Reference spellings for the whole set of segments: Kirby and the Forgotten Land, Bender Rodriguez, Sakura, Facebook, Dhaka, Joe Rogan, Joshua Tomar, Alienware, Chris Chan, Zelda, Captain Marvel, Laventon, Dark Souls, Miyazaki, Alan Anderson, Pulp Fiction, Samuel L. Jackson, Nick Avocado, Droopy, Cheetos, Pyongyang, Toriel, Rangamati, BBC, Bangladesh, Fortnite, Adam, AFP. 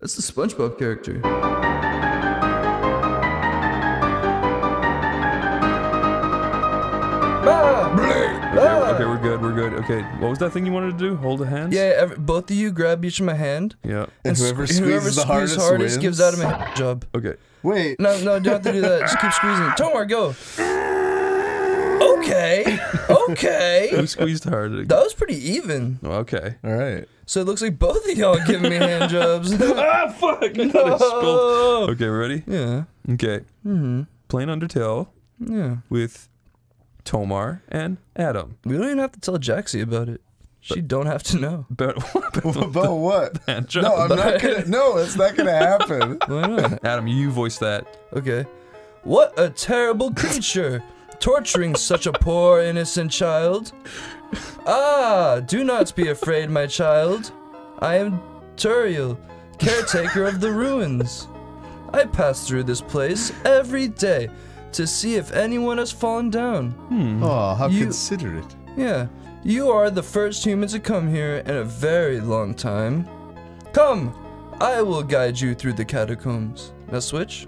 That's the SpongeBob character. Okay, we're good, we're good. Okay, what was that thing you wanted to do? Hold the hands? Yeah, both of you grab each of my hand. Yeah. And whoever squeezes the hardest gives Adam a hand job. Okay. Wait. No, no, don't have to do that. Just keep squeezing. Tomar, go. Okay. Okay. Who squeezed harder? That was pretty even. Okay. All right. So it looks like both of y'all giving me hand jobs. Ah, fuck. No. Okay, ready? Yeah. Okay. Mm-hmm. Playing Undertale. Yeah. With Tomar and Adam. We don't even have to tell Jaxie about it. She don't have to know. About what? No, I'm not gonna. No, it's not gonna happen. Why not? Adam, you voice that. Okay. What a terrible creature, torturing such a poor innocent child. Ah, do not be afraid, my child. I am Toriel, caretaker of the ruins. I pass through this place every day to see if anyone has fallen down. Hmm. Oh, how considerate. Yeah. You are the first human to come here in a very long time. Come, I will guide you through the catacombs. Now switch.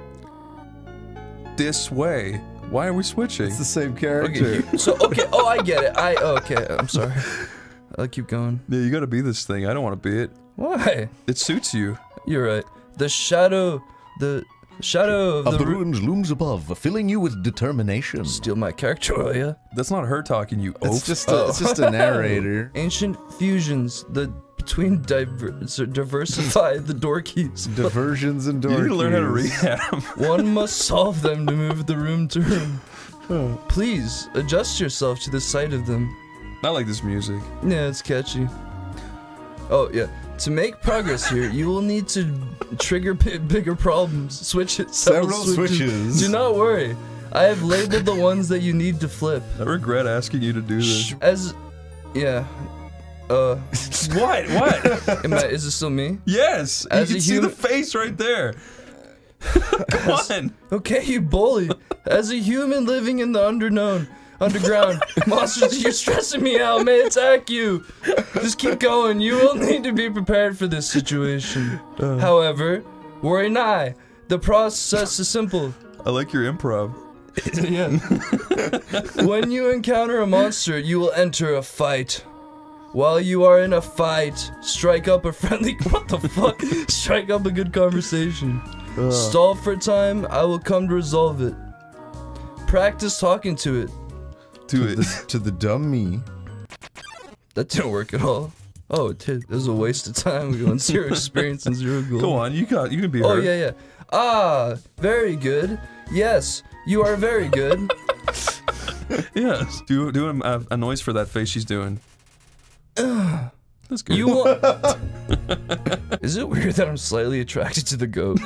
This way. Why are we switching? It's the same character. Okay, oh, I get it. Okay, I'm sorry. I'll keep going. Yeah, you gotta be this thing. I don't want to be it. Why? It suits you. You're right. The shadow of the ruins looms above, filling you with determination. Steal my character, will ya? That's not her talking, you oaf. It's just a narrator. Ancient fusions, diversify the door keys. Diversions and door keys. You need to learn how to read, Adam. One must solve them to move the room to room. Oh. Please, adjust yourself to the sight of them. I like this music. Yeah, it's catchy. Oh, yeah. To make progress here, you will need to trigger bigger problems. Several switches. Do not worry. I have labeled the ones that you need to flip. I regret asking you to do this. What? What? Is this still me? Yes! You can see the face right there! Come on! Okay, you bully. As a human living in the underground, monsters, you're stressing me out, may attack you. Just keep going. You will need to be prepared for this situation. However, worry not. The process is simple. I like your improv. Yeah. When you encounter a monster, you will enter a fight. While you are in a fight, strike up a friendly. What the fuck? Strike up a good conversation. Stall for time. I will come to resolve it. Practice talking to it. To the dumb me. That didn't work at all. Oh, it did. It was a waste of time. We won 0 experience and 0 gold. Go on, you can be hurt. Oh, yeah, yeah. Ah, very good. Yes, you are very good. Yes. Do a noise for that face she's doing. That's good. You won't. Is it weird that I'm slightly attracted to the goat?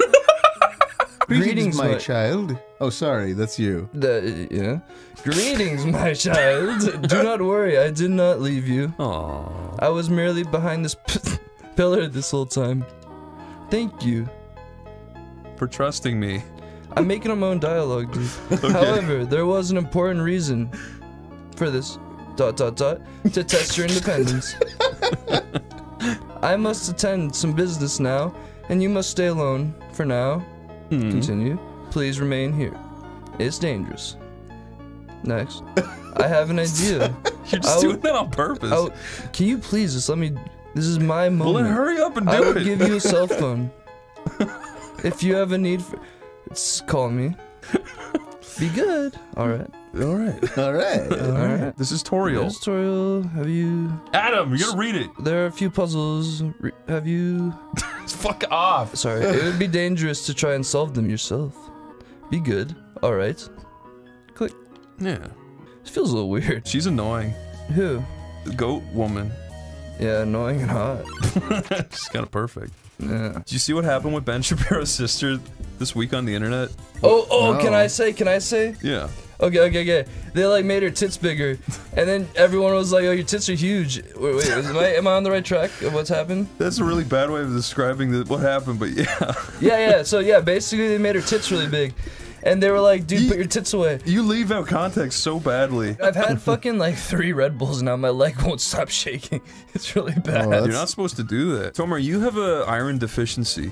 Greetings, my child. Oh, sorry, that's you. Yeah. Greetings, my child. Do not worry, I did not leave you. Aww. I was merely behind this pillar this whole time. Thank you for trusting me. I'm making up my own dialogue, dude. Okay. However, there was an important reason for this. ... To test your independence. I must attend some business now, and you must stay alone for now. Continue. Please remain here. It's dangerous. Next. I have an idea. You're just doing that on purpose. Can you please just let me... This is my moment. Well, then hurry up and do it. I will give you a cell phone. If you have a need for... Call me. Be good. Alright. Alright. Alright. Alright. This is Toriel. This is Toriel. Have you... Adam, you gotta read it. There are a few puzzles. Have you... Fuck off. Sorry, it would be dangerous to try and solve them yourself. Be good. Alright. Click. Yeah. It feels a little weird. She's annoying. Who? The goat woman. Yeah, annoying and hot. She's kind of perfect. Yeah. Did you see what happened with Ben Shapiro's sister this week on the internet? Oh, no. Can I say? Yeah. Okay. They like made her tits bigger, and then everyone was like, "Oh, your tits are huge." Wait, am I on the right track of what's happened? That's a really bad way of describing what happened, but yeah. Yeah. So yeah, basically they made her tits really big, and they were like, "Dude, put your tits away." You leave out context so badly. I've had fucking like 3 Red Bulls now. My leg won't stop shaking. It's really bad. Oh, you're not supposed to do that. Tomar, you have an iron deficiency.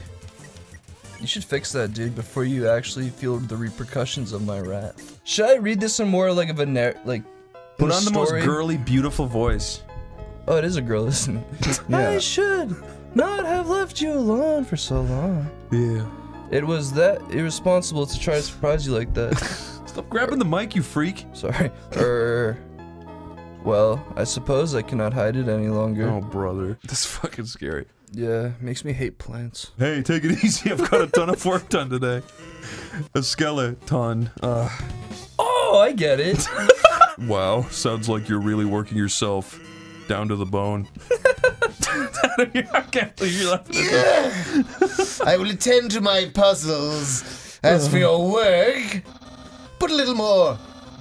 You should fix that, dude, before you actually feel the repercussions of my wrath. Should I read this in more like of a put on the most girly, beautiful voice. Oh, it is a girl, isn't it? Yeah. I should not have left you alone for so long. Yeah. It was that irresponsible to try to surprise you like that. Stop grabbing the mic, you freak. Sorry. Well, I suppose I cannot hide it any longer. Oh, brother. This is fucking scary. Yeah, makes me hate plants. Hey, take it easy. I've got a ton of work done today. A skeleton. Oh, I get it. Wow, sounds like you're really working yourself down to the bone. I can't believe you left this up. I will attend to my puzzles. As for your work, put a little more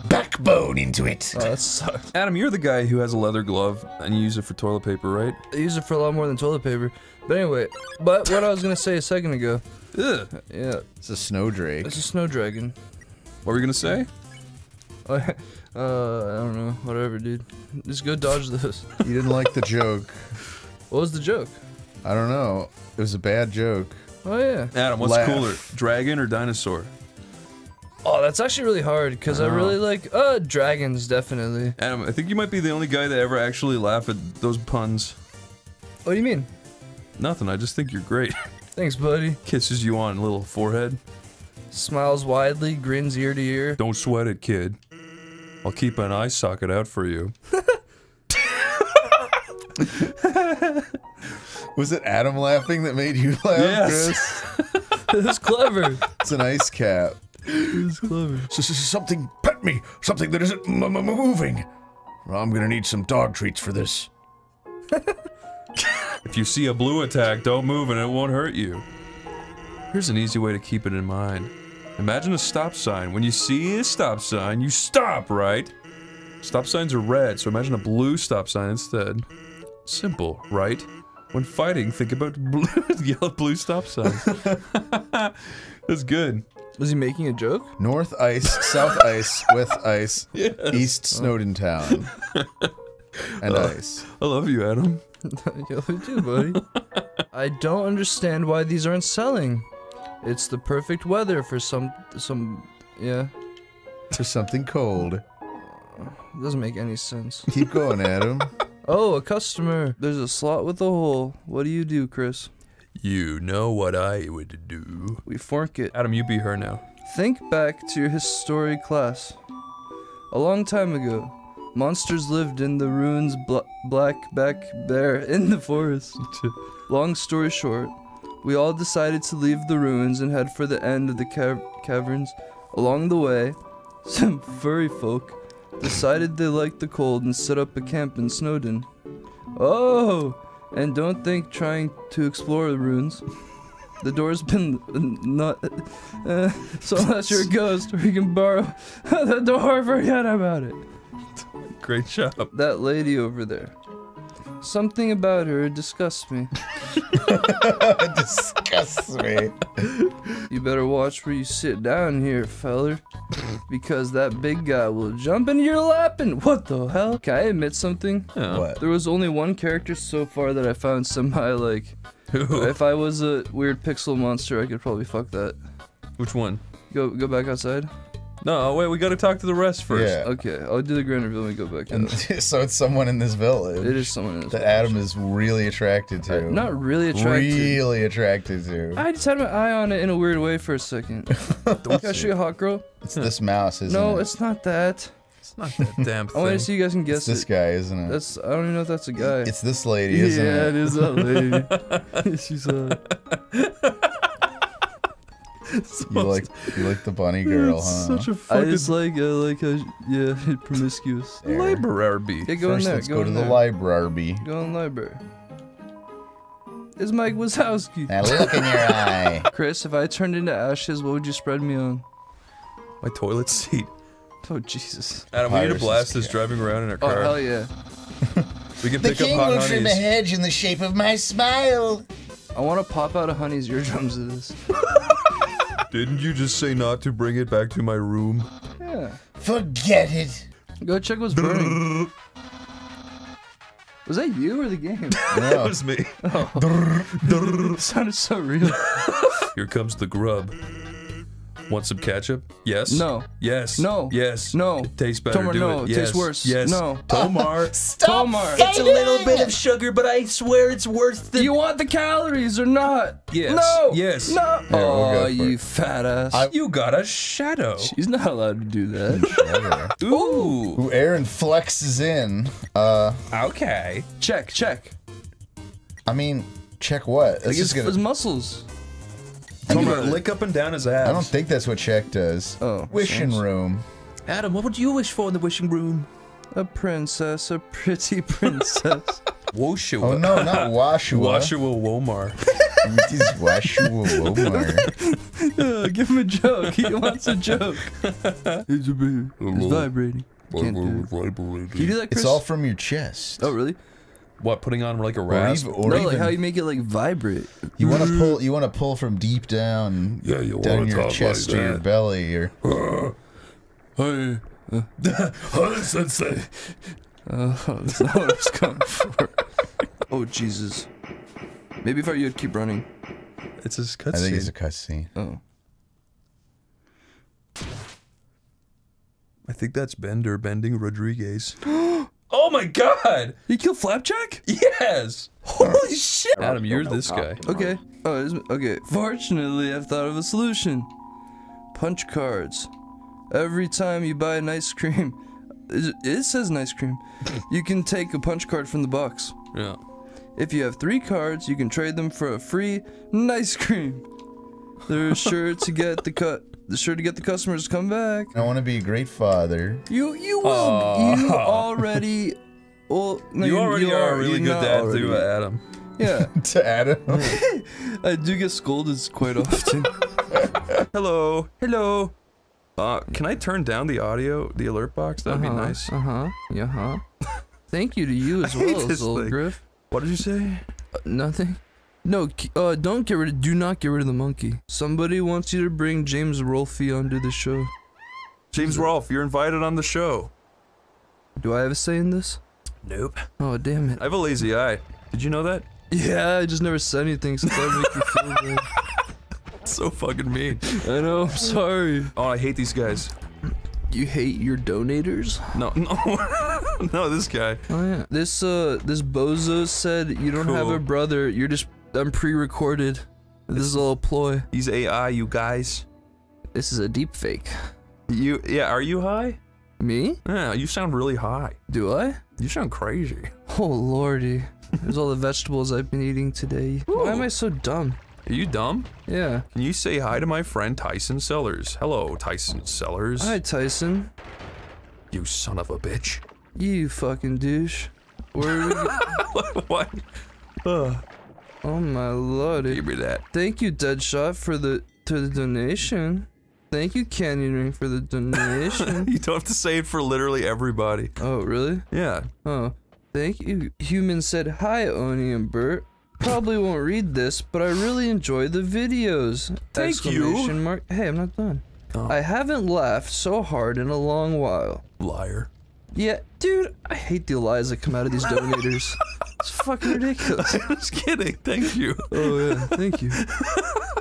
backbone into it. Oh, that sucks. Adam, you're the guy who has a leather glove and you use it for toilet paper, right? I use it for a lot more than toilet paper. But anyway, but what I was gonna say a second ago. Ugh. Yeah. It's a snow dragon. It's a snow dragon. What were you gonna say? I don't know. Whatever, dude. Just go dodge this. You didn't like the joke. What was the joke? I don't know. It was a bad joke. Oh, yeah. Adam, what's cooler? Dragon or dinosaur? Oh, that's actually really hard, because I really like, dragons, definitely. Adam, I think you might be the only guy that ever actually laughed at those puns. What do you mean? Nothing, I just think you're great. Thanks, buddy. Kisses you on little forehead. Smiles widely, grins ear to ear. Don't sweat it, kid. I'll keep an eye socket out for you. Was it Adam laughing that made you laugh, yes. Chris? It was clever. It's an ice cap. It was clever. Something pet me. Something that isn't moving. Well, I'm gonna need some dog treats for this. If you see a blue attack, don't move and it won't hurt you. Here's an easy way to keep it in mind. Imagine a stop sign. When you see a stop sign, you stop, right? Stop signs are red, so imagine a blue stop sign instead. Simple, right? When fighting, think about blue, yellow, blue stop signs. That's good. Was he making a joke? North ice, south ice, west ice, yes. East Snowdin town. And ice. I love you, Adam. I love you too, buddy. I don't understand why these aren't selling. It's the perfect weather for yeah. For something cold. It doesn't make any sense. Keep going, Adam. Oh, a customer. There's a slot with a hole. What do you do, Chris? You know what I would do. We fork it. Adam, you be her now. Think back to your history class. A long time ago, monsters lived in the ruins black bear in the forest. Long story short, we all decided to leave the ruins and head for the end of the caverns. Along the way, some furry folk decided they liked the cold and set up a camp in Snowdin. Oh, and don't think trying to explore the ruins. The door's been so unless you're a ghost, we can borrow the door. Forget about it. Great job. That lady over there. Something about her disgusts me. Disgusts me. You better watch where you sit down here, feller. Because that big guy will jump into your lap and what the hell? Can I admit something? Yeah. What? There was only one character so far that I found semi-like. Who? If I was a weird pixel monster, I could probably fuck that. Which one? Go back outside. No, wait, we gotta talk to the rest first. Yeah. Okay, I'll do the grand reveal and go back in. So it's someone in this village. It is someone in this village. That Adam is really attracted to. Not really attracted. Really attracted to. I just had my eye on it in a weird way for a second. Can I shoot a hot girl? It's this mouse, isn't it? No, it's not that. It's not that damn thing. I want to see you guys can guess it. It's this guy, isn't it? That's, I don't even know if that's a guy. It's this lady, isn't it? Yeah, it is that lady. She's You like the bunny girl, huh? Such a fucking... I just like how, yeah, promiscuous. Library. Yeah, go in there. Let's go to the library. Go in the library. It's Mike Wazowski. Now look in your eye. Chris, if I turned into ashes, what would you spread me on? My toilet seat. Oh, Jesus. Adam, we need to blast this driving around in our car. Oh, hell yeah. We can pick up hot honeys. The king will trim a hedge in the shape of my smile. I want to pop out of honey's eardrums of this. Didn't you just say not to bring it back to my room? Yeah. Forget it. Go check what's burning. Was that you or the game? Yeah. It was me. Oh. It sounded so real. Here comes the grub. Want some ketchup? Yes. No. Yes. No. Yes. No. It tastes better. Tomar, no. It yes. tastes worse. Yes. No. Tomar. Stop. Tomar. It's a little bit of sugar, but I swear it's worth the. You want the calories or not? Yes. No. Yes. No. Here, oh, you fat ass. You got a shadow. She's not allowed to do that. Ooh. Ooh. Aaron flexes in. Okay. Check. Check. I mean, check what? That's just gonna. His muscles. I'm gonna lick up and down his ass. I don't think that's what Shaq does. Oh, wishing room. Adam, what would you wish for in the wishing room? A princess, a pretty princess. Woshua. Oh no, not Washua. Washua Womar. It is Washua Womar. Give him a joke. He wants a joke. It's a baby. It's vibrating. Can't do it. Vibrating. Can you do that, Chris? It's all from your chest. Oh really? What, putting on like a rasp? Or no, like how you make it like vibrate. You want to pull. You want to pull from deep down. Yeah, you down your chest like or your belly or. Hey, sensei. That's not what I was going for. Oh Jesus! Maybe if I you'd keep running. It's a cutscene. I think it's a cutscene. Oh. I think that's Bender Rodriguez. Oh my God! You killed Flapjack? Yes! Holy shit! Adam, you're this guy. Okay. Oh, okay. Fortunately, I've thought of a solution. Punch cards. Every time you buy an ice cream, it says an ice cream, you can take a punch card from the box. Yeah. If you have 3 cards, you can trade them for a free ice cream. They're sure to get the cut. Sure to get the customers to come back. I want to be a great father. You will. You already. Well, no, you are a really good dad to Adam. Yeah. To Adam. I do get scolded quite often. Hello. Hello. Can I turn down the audio, the alert box? That'd be nice. Thank you to you as well, old Griff. What did you say? Nothing. No, don't get rid of. Do not get rid of the monkey. Somebody wants you to bring James Rolfe onto the show. James Rolfe, you're invited on the show. Do I have a say in this? Nope. Oh damn it! I have a lazy eye. Did you know that? Yeah, I just never said anything since I make you feel bad. So fucking mean. I know. I'm sorry. Oh, I hate these guys. You hate your donators? No, no, no. This guy. Oh yeah. This bozo said you don't have a brother. You're just. I'm pre-recorded. This is all a ploy. He's AI, you guys. This is a deep fake. Yeah, are you high? Me? Yeah, you sound really high. Do I? You sound crazy. Oh lordy. There's all the vegetables I've been eating today. Ooh. Why am I so dumb? Are you dumb? Yeah. Can you say hi to my friend Tyson Sellers? Hello, Tyson Sellers. Hi, Tyson. You son of a bitch. You fucking douche. Where are we What? Oh my lordy. Give me that. Thank you, Deadshot, for the donation. Thank you, Canyon Ring, for the donation. You don't have to say it for literally everybody. Oh, really? Yeah. Oh. Thank you. Human said, hi, Oni and Bert. Probably won't read this, but I really enjoy the videos. Thank you. Mark. Hey, I'm not done. Oh. I haven't laughed so hard in a long while. Liar. Yeah, dude, I hate the lies that come out of these donators. It's fucking ridiculous. I was kidding. Thank you. Oh, yeah. Thank you.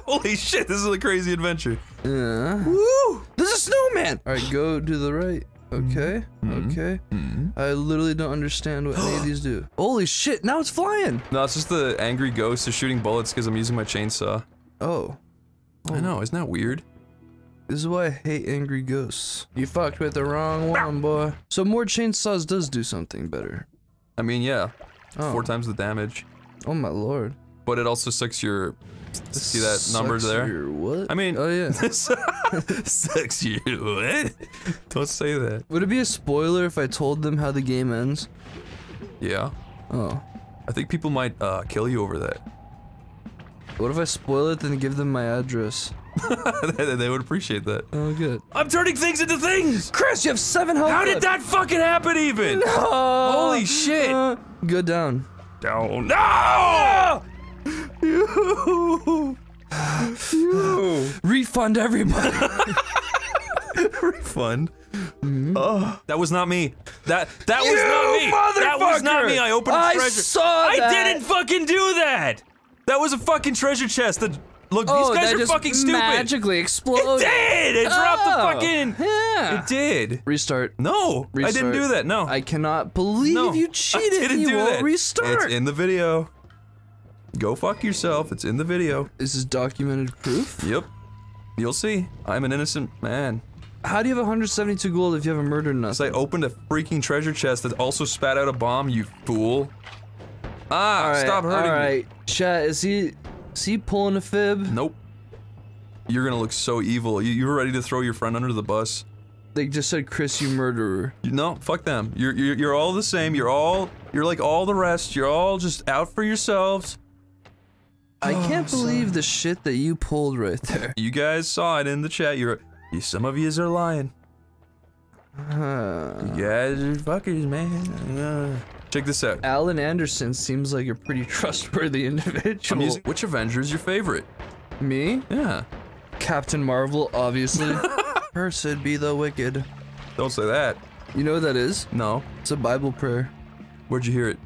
Holy shit, this is a crazy adventure. Yeah. Woo! There's a snowman! Alright, go to the right. Okay. Mm-hmm. Okay. Mm-hmm. I literally don't understand what any of these do. Holy shit, now it's flying! No, it's just the angry ghost is shooting bullets because I'm using my chainsaw. Oh. I know, isn't that weird? This is why I hate angry ghosts. You fucked with the wrong one, boy. So more chainsaws does do something better. I mean, yeah. Oh. 4 times the damage. Oh my lord. But it also sucks your... See that sucks number there? Your what? I mean... Oh yeah. Sucks your what? Don't say that. Would it be a spoiler if I told them how the game ends? Yeah. Oh. I think people might kill you over that. What if I spoil it then give them my address? They would appreciate that. Oh, good. I'm turning things into things! Chris, you have 7 health. How did that fucking happen even? No. Holy shit. Go down. Down. No! You. Refund everybody. Refund? Mm-hmm. That was not me. That was not me. That was not me. I opened a treasure. I saw that. I didn't fucking do that. That was a fucking treasure chest. That look, these guys are fucking stupid. Magically exploded. It did. It dropped the fucking. Yeah. It did. Restart. No, I didn't do that. No. I cannot believe you cheated. I didn't do that. Restart. It's in the video. Go fuck yourself. It's in the video. This is documented proof. Yep. You'll see. I'm an innocent man. How do you have 172 gold if you haven't murdered enough? Because I opened a freaking treasure chest that also spat out a bomb, you fool. Ah, right, stop hurting me. Chat, is he pulling a fib? Nope. You're gonna look so evil. You were ready to throw your friend under the bus. They just said, Chris, you murderer. No, fuck them. You're all the same. You're like all the rest. You're all just out for yourselves. I can't believe the shit that you pulled right there. You guys saw it in the chat. Some of yous are lying. You guys are fuckers, man. Check this out. Alan Anderson seems like a pretty trustworthy individual. Which Avenger is your favorite? Me? Yeah. Captain Marvel, obviously. Cursed be the wicked. Don't say that. You know what that is? No. It's a Bible prayer. Where'd you hear it?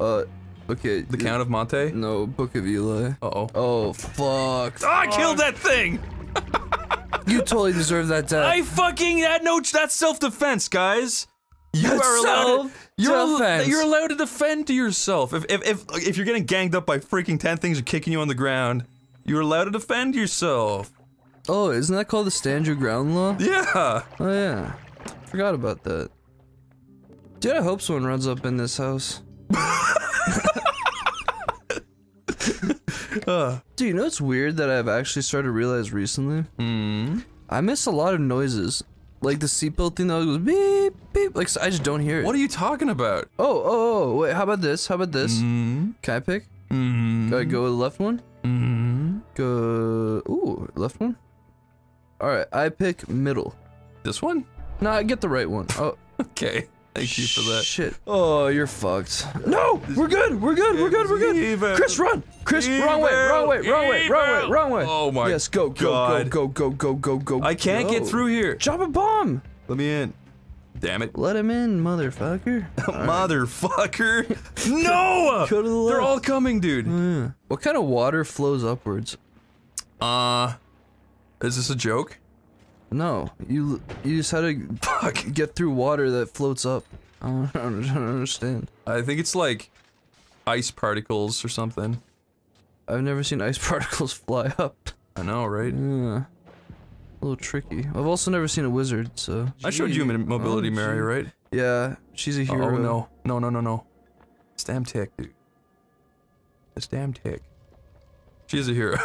Okay. The Count of Monte? No, Book of Eli. Uh-oh. Oh, fuck. Oh, I killed that thing! You totally deserve that death. I fucking had no. That's self-defense, guys. You're allowed to defend yourself. If you're getting ganged up by freaking 10 things and kicking you on the ground, you're allowed to defend yourself. Oh, isn't that called the stand your ground law? Yeah. Oh yeah. Forgot about that. Dude, I hope someone runs up in this house. Dude, you know it's weird that I've actually started to realize recently? I miss a lot of noises. Like the seatbelt thing that goes beep, beep. Like, so I just don't hear it. What are you talking about? Oh, wait, how about this? How about this? Can I pick? Can I go with the left one? Go. Ooh, left one? Alright, I pick middle. This one? No, I get the right one. Oh. Okay. Thank you for that. Shit. Oh, you're fucked. No! We're good! We're good! We're good! We're good! Evil. Chris, run! Chris, evil. Wrong way! Wrong way! Wrong way! Wrong way! Wrong way! Oh my god. Yes, go, go, god. Go, go, go, go, go, go. I can't get through here. Drop a bomb! Let me in. Damn it. Let him in, motherfucker. Motherfucker! No! Go to the left. They're all coming, dude. What kind of water flows upwards? Is this a joke? No, you just had to get through water that floats up. I don't understand. I think it's like ice particles or something. I've never seen ice particles fly up. I know, right? Yeah. A little tricky. I've also never seen a wizard, so... I showed you Mobility Mary, right? Yeah, she's a hero. Oh, no. No, no, no, no. It's damn tick, dude. It's damn tick. She's a hero.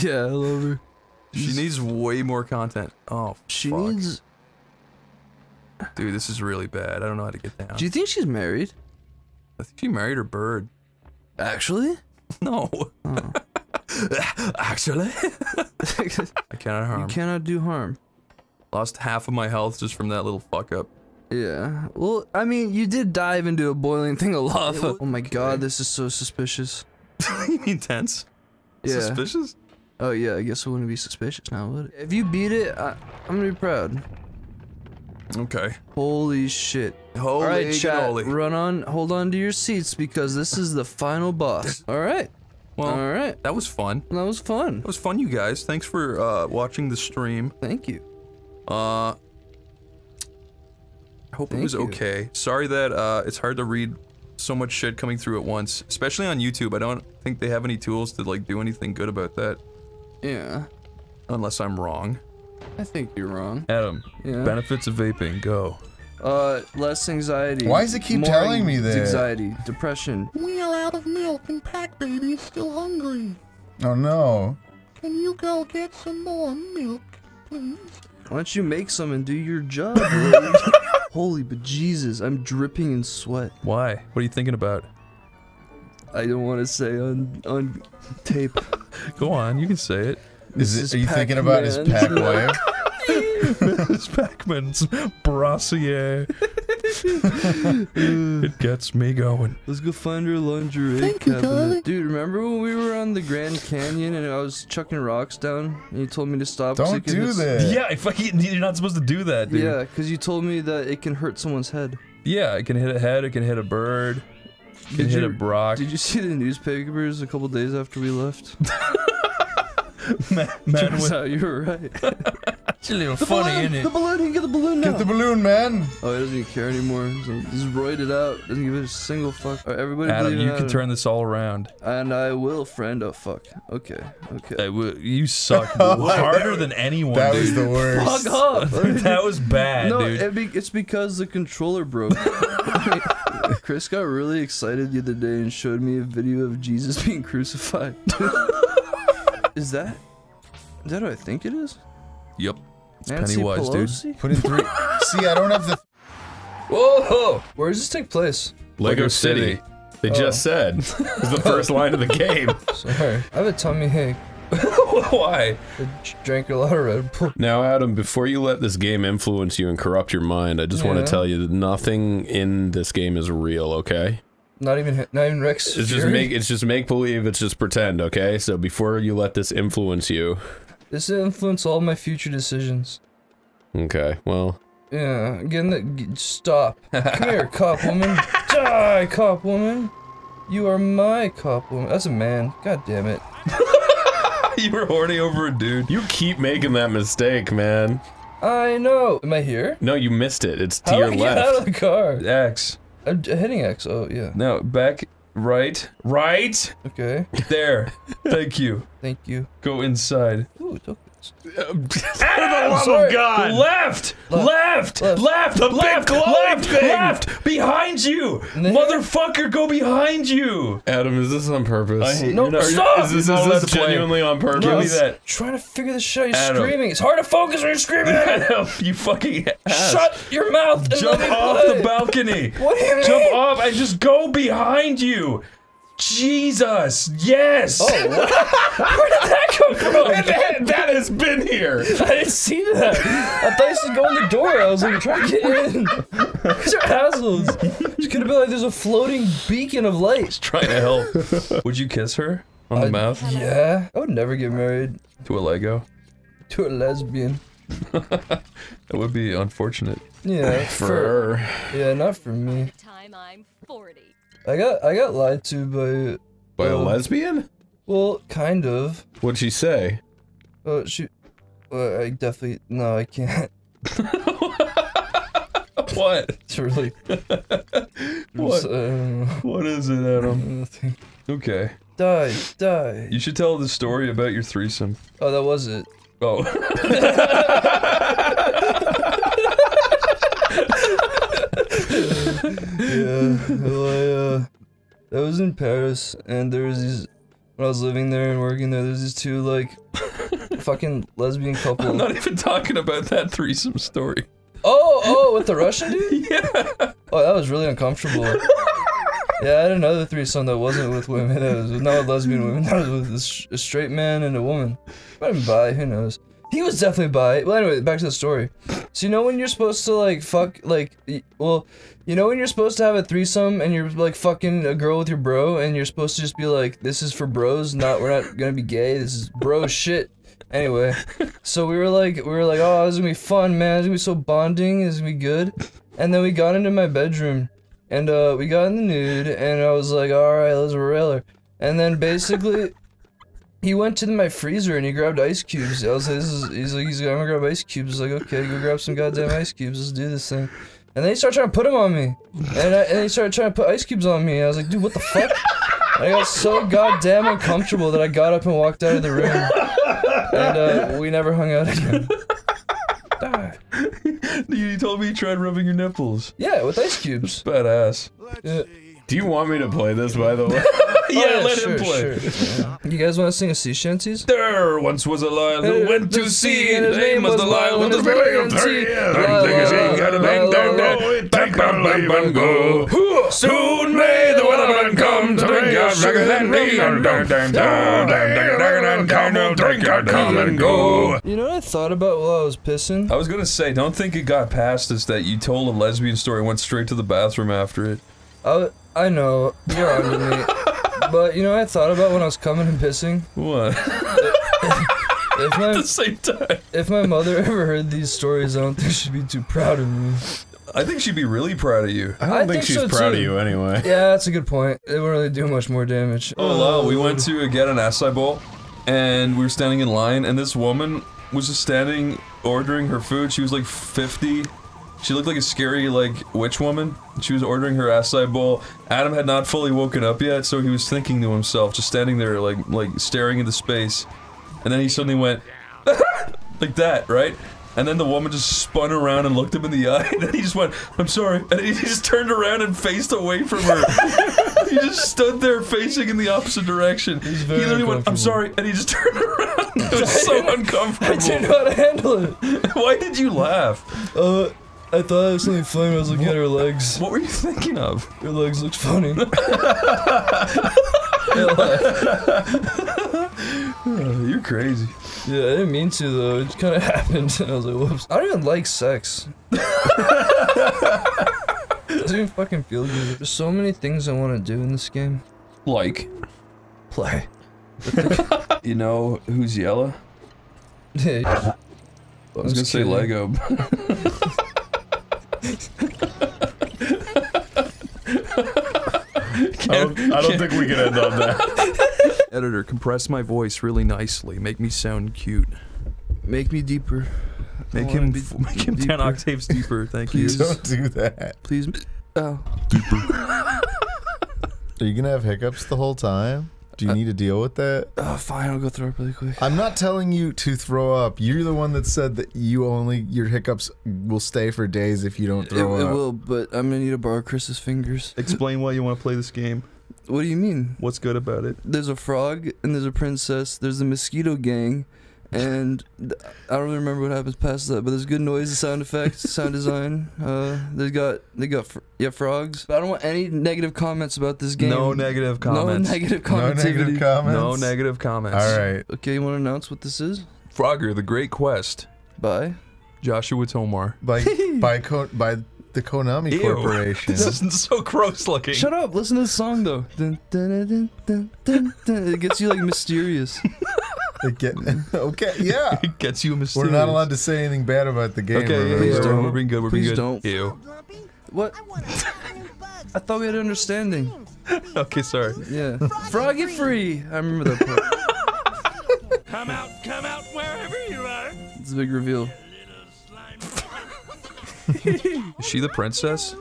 Yeah, I love her. She needs way more content. Oh, she fuck. Needs... Dude, this is really bad. I don't know how to get down. Do you think she's married? I think she married her bird. Actually? No. Oh. Actually? I cannot harm. You cannot do harm. Lost half of my health just from that little fuck up. Yeah. Well, I mean, you did dive into a boiling thing of lava. Oh my god, this is so suspicious. You mean tense? Yeah. Suspicious? Oh yeah, I guess it wouldn't be suspicious now, would it? If you beat it, I'm gonna be proud. Okay. Holy shit. Holy Alright, run on, hold on to your seats because this is the final boss. Alright. Well, alright. That was fun. That was fun. That was fun, you guys. Thanks for watching the stream. Thank you. I hope it was okay. Sorry that it's hard to read so much shit coming through at once. Especially on YouTube. I don't think they have any tools to like do anything good about that. Yeah. Unless I'm wrong. I think you're wrong. Adam, benefits of vaping, go. Less anxiety. Why does it keep telling me that? Anxiety, depression. We're out of milk and Pac Baby's still hungry. Oh no. Can you go get some more milk, please? Why don't you make some and do your job, dude? Holy bejesus, I'm dripping in sweat. Why? What are you thinking about? I don't want to say on tape. Go on, you can say it. Is it? Are you thinking about his Pac-Man? His Pac-Man's brassiere. It gets me going. Let's go find her lingerie cabinet. Dude, remember when we were on the Grand Canyon and I was chucking rocks down and you told me to stop? Don't do that. Yeah, you're not supposed to do that, dude. Yeah, because you told me that it can hurt someone's head. Yeah, it can hit a head, it can hit a bird, it can hit a Brock. Did you see the newspapers a couple days after we left? Man, you were right. It's a little funny, isn't it? The balloon, get the balloon now. Get the balloon, man. Oh, he doesn't even care anymore. He's roided out. Doesn't give a single fuck. Right, everybody, Adam, you can turn this all around. And I will, friend. Oh, fuck. Okay, okay. I will. You suck. Harder than anyone, that dude. That was the worst. Fuck off. That was bad, no, dude. It's because the controller broke. Chris got really excited the other day and showed me a video of Jesus being crucified. Is that what I think it is? Yep. It's Pennywise, dude. Put in three. See, I don't have the. Whoa! Where does this take place? Lego City. They just said. It's the first line of the game. Sorry. I have a tummy ache. Why? I drank a lot of Red Bull. Now, Adam, before you let this game influence you and corrupt your mind, I just want to tell you that nothing in this game is real, okay? Not even Rex. It's Fury? It's just make believe. It's just pretend, okay? So before you let this influence you. This will influence all my future decisions. Okay, well. Yeah, stop. Come here, cop woman. Die, cop woman. You are my cop woman. That's a man. God damn it. You were horny over a dude. You keep making that mistake, man. I know. Am I here? No, you missed it. It's to your left. How do I get out of the car? X. I'm hitting X. Oh, yeah. No, back. Right. Right! Okay. There. Thank you. Thank you. Go inside. Ooh, tokens. Out of the love of God! Left! Left! Left! Left! The left! Left! Thing. Left! Behind you! Motherfucker, go behind you! Adam, is this on purpose? I hate you. Stop! Is this genuinely on purpose? No, give me that. Trying to figure this shit out. You're screaming. It's hard to focus when you're screaming at him. You fucking ass. Shut your mouth and jump off the balcony. What do you mean? Jump off and just go behind you. Jesus! Yes! Oh, where did that come from? That has been here! I didn't see that! I thought you should go in the door, I was like, trying to get in! These are assholes! It could have been like there's a floating beacon of light! Just trying to help. Would you kiss her? On the mouth? Yeah. I would never get married. To a Lego? To a lesbian. That would be unfortunate. Yeah. For her. Yeah, not for me. By the time I'm 40. I got lied to by a lesbian? Well, kind of. What'd she say? Oh, I definitely I can't. What? It's really. What? What is it, Adam? Nothing. Okay. Die. You should tell the story about your threesome. Oh, that was it. Oh. Yeah, well, I was in Paris, and there was these, when I was living there and working there, there's these two, like, fucking lesbian couple. I'm not even talking about that threesome story. Oh, with the Russian dude? Yeah. Oh, that was really uncomfortable. Yeah, I had another threesome that wasn't with women, that was with, not with lesbian women, that was with a straight man and a woman. Might have been bi, who knows. He was definitely bi. Well, anyway, back to the story. So you know when you're supposed to, like, fuck, like, well, you know when you're supposed to have a threesome and you're, like, fucking a girl with your bro and you're supposed to just be like, this is for bros, we're not gonna be gay, this is bro shit. Anyway, so we were like, oh, this is gonna be fun, man, it's gonna be so bonding, it's gonna be good. And then we got into my bedroom and, we got in the nude and I was like, alright, let's rail her. And then basically... He went to my freezer and he grabbed ice cubes. I was like, he's like, I'm gonna grab ice cubes. I was like, okay, go grab some goddamn ice cubes. Let's do this thing. And then he started trying to put them on me. And he started trying to put ice cubes on me. I was like, dude, what the fuck? And I got so goddamn uncomfortable that I got up and walked out of the room. And we never hung out again. You told me you tried rubbing your nipples. Yeah, with ice cubes. Badass. Yeah. Do you want me to play this, by the way? Yeah, oh, yeah, let him play. Sure. You guys want to sing a sea shanties? There once was a lion who went to sea, and his name was the lion with the belly of sea. Soon may the waterman come to drink our sugar and me. Come, drink our come and go. You know what I thought about while I was pissing? I was gonna say, don't think it got past us that you told a lesbian story and went straight to the bathroom after it. I know, you're on to me. But you know what I thought about when I was coming and pissing? What? At the same time. If my mother ever heard these stories, I don't think she'd be too proud of me. I think she'd be really proud of you. I don't think she's so proud of you anyway. Yeah, that's a good point. It won't really do much more damage. Oh, wow. We went to get an acai bowl, and we were standing in line, and this woman was just standing, ordering her food. She was like 50. She looked like a scary, like, witch woman. She was ordering her acai bowl. Adam had not fully woken up yet, so he was thinking to himself, just standing there, like staring into space. And then he suddenly went, like that, right? And then the woman just spun around and looked him in the eye, and then he just went, "I'm sorry," and he just turned around and faced away from her. He just stood there facing in the opposite direction. He literally went, "I'm sorry," and he just turned around. It was so uncomfortable. I didn't know how to handle it. Why did you laugh? I thought I was something funny. I was looking at her legs. What were you thinking of? Her legs looked funny. You're crazy. Yeah, I didn't mean to though. It kind of happened, and I was like, "Whoops!" I don't even like sex. It doesn't even fucking feel good. There's so many things I want to do in this game. Like, play. You know who's Yella? Yeah. I was gonna say Lego. I don't think we can end on that. Editor, compress my voice really nicely. Make me sound cute. Make me deeper. Make him 10 octaves deeper. Thank Please. You. Don't do that. Please. Oh. Deeper. Are you gonna have hiccups the whole time? Do you need to deal with that? Oh, fine. I'll go throw up really quick. I'm not telling you to throw up. You're the one that said that your hiccups will stay for days if you don't throw up. It will, but I'm gonna need to borrow Chris's fingers. Explain why you want to play this game. What do you mean? What's good about it? There's a frog, and there's a princess, there's the mosquito gang, and I don't really remember what happens past that, but there's good noise, the sound effects, sound design. They got frogs. But I don't want any negative comments about this game. No negative comments. No negative comments. No negative comments. No negative comments. All right. Okay, you want to announce what this is? Frogger: The Great Quest. By Joshua Tomar. By the Konami Corporation. This isn't so gross looking. Shut up. Listen to the song though. Dun, dun, dun, dun, dun, dun. It gets you like mysterious. Okay, yeah. It gets you mysterious. We're not allowed to say anything bad about the game. Okay, please don't. We're being good. We're being good. Don't. Ew. What? I thought we had an understanding. Okay, sorry. Yeah. Froggy free. I remember that part. Come out, wherever you are. It's a big reveal. Is she the princess?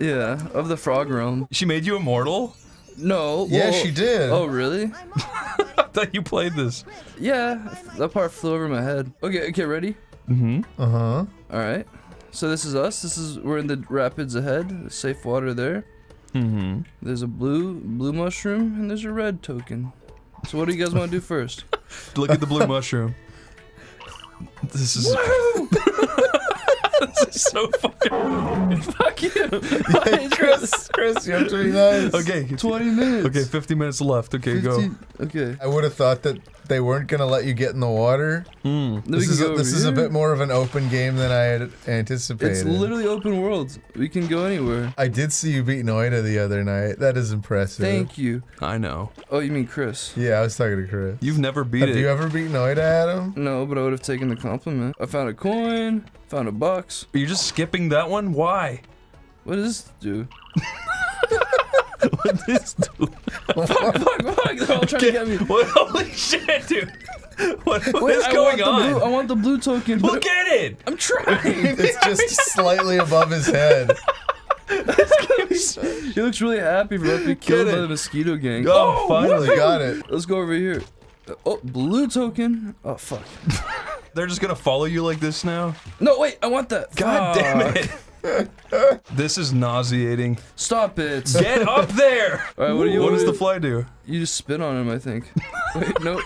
Yeah, of the frog realm. She made you immortal? No. Yeah, she did. Oh, really? I thought you played this. Yeah, that part flew over my head. Okay, ready? Mm-hmm. Uh-huh. Alright. So this is us. We're in the rapids ahead. Safe water there. Mm-hmm. There's a blue mushroom, and there's a red token. So what do you guys want to do first? Look at the blue mushroom. This is... This is so fucking... Fuck you! Yeah, Chris, you have to be nice. Okay. 20 minutes. Okay, 50 minutes left. Okay, 50, go. Okay. I would have thought that they weren't going to let you get in the water. Mm. This is a bit more of an open game than I had anticipated. It's literally open worlds. We can go anywhere. I did see you beat Noida the other night. That is impressive. Thank you. I know. Oh, you mean Chris? Yeah, I was talking to Chris. You've never beat it. Have you ever beat Noida, Adam? No, but I would have taken the compliment. I found a coin. Found a box. Are you just skipping that one? Why? What does this do? What does this do? Fuck, they're all trying to get me. What, holy shit, dude. What is going on? I want the blue token. Look at it! I'm trying! It's just slightly above his head. He looks really happy for being killed by the mosquito gang. Oh, finally got it. Let's go over here. Oh, blue token. Oh, fuck. They're just gonna follow you like this now? No, wait, I want that. God damn it. This is nauseating. Stop it. Get up there. All right, what does the fly do? You just spit on him, I think. Wait, no.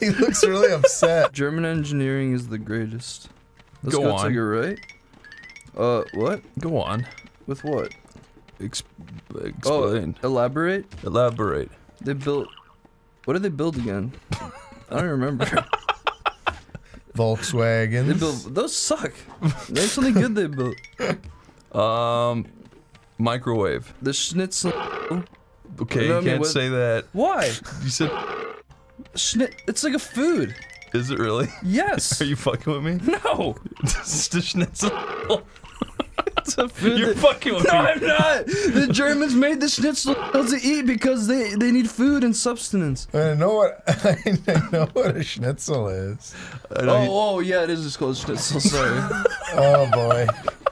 He looks really upset. German engineering is the greatest. Let's go on. To your right. What? Go on. With what? Explain. Oh, elaborate? Elaborate. They built... What did they build again? I don't remember. Volkswagens. They built, those suck. There's something good they built. Microwave. The schnitzel. Okay, you can't say that. Why? You said It's like a food. Is it really? Yes. Are you fucking with me? No. Just a schnitzel. You're fucking with me. No, I'm not. The Germans made the schnitzel to eat because they need food and substance. I know what a schnitzel is. Oh yeah, it is just called schnitzel. Sorry. Oh boy.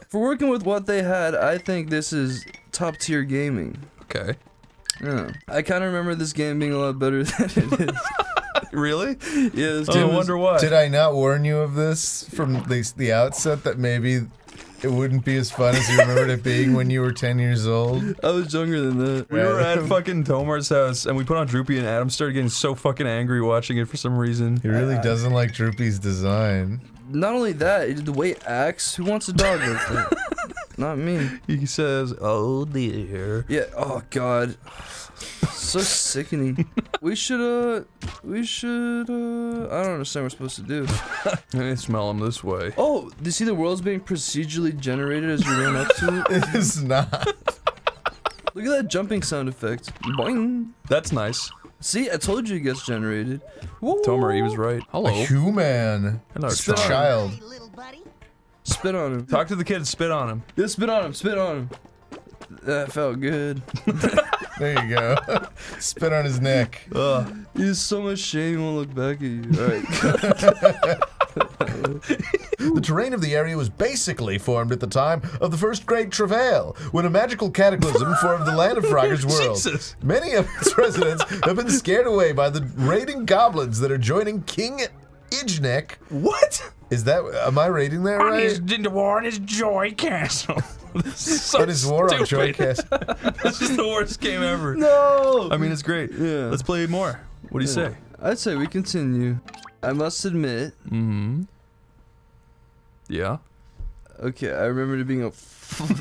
For working with what they had, I think this is top tier gaming. Okay. Yeah. I kind of remember this game being a lot better than it is. Really? Yeah. This game, I wonder why. Did I not warn you of this from the outset that maybe it wouldn't be as fun as you remembered it being when you were 10 years old? I was younger than that. We were at fucking Tomar's house, and we put on Droopy, and Adam started getting so fucking angry watching it for some reason. He really doesn't like Droopy's design. Not only that, the way it acts, who wants a dog like that? Not me. He says, oh dear. Yeah, oh god. So sickening. We should, I don't understand what we're supposed to do. I didn't smell them this way. Oh, do you see the world's being procedurally generated as you ran up to it? It is not. Look at that jumping sound effect. Boing. That's nice. See, I told you it gets generated. Woo. Tomer, he was right. Hello. A human. Hello, child. Hey, little buddy. Spit on him. Talk to the kid, spit on him. Yeah, spit on him, spit on him. That felt good. There you go. Spit on his neck. Ugh. He's so much shame, he won't look back at you. Alright. The terrain of the area was basically formed at the time of the first Great Travail, when a magical cataclysm formed the land of Frogger's world. Jesus. Many of its residents have been scared away by the raiding goblins that are joining King Ijnek. What? Is that, am I reading that right? His war on his Joy Castle. This is so stupid. Joy Castle. This is the worst game ever. No! I mean, it's great. Yeah. Let's play more. What do you say? I'd say we continue. I must admit. Mm-hmm. Yeah? Okay, I remember it being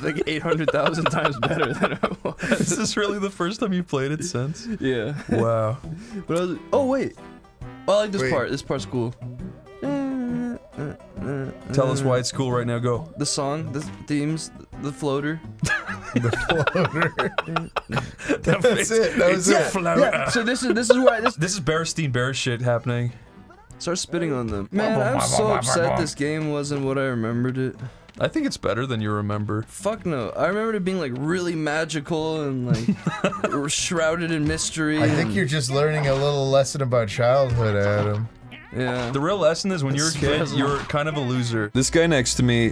like 800,000 times better than I was. Is this really the first time you played it since? Yeah. Wow. But I was, oh, wait. Oh, I like this part. This part's cool. Tell us why it's cool right now. Go. The song, the themes, the floater. The floater. That's it. That was it. Floater. Yeah. So this is why this is Bearstein Bear shit happening. Start spitting on them. Man, I'm so upset this game wasn't what I remembered it. I think it's better than you remember. Fuck no. I remembered it being like really magical and like shrouded in mystery. I think you're just learning a little lesson about childhood, Adam. Yeah. The real lesson is when you were a kid, you were kind of a loser. This guy next to me,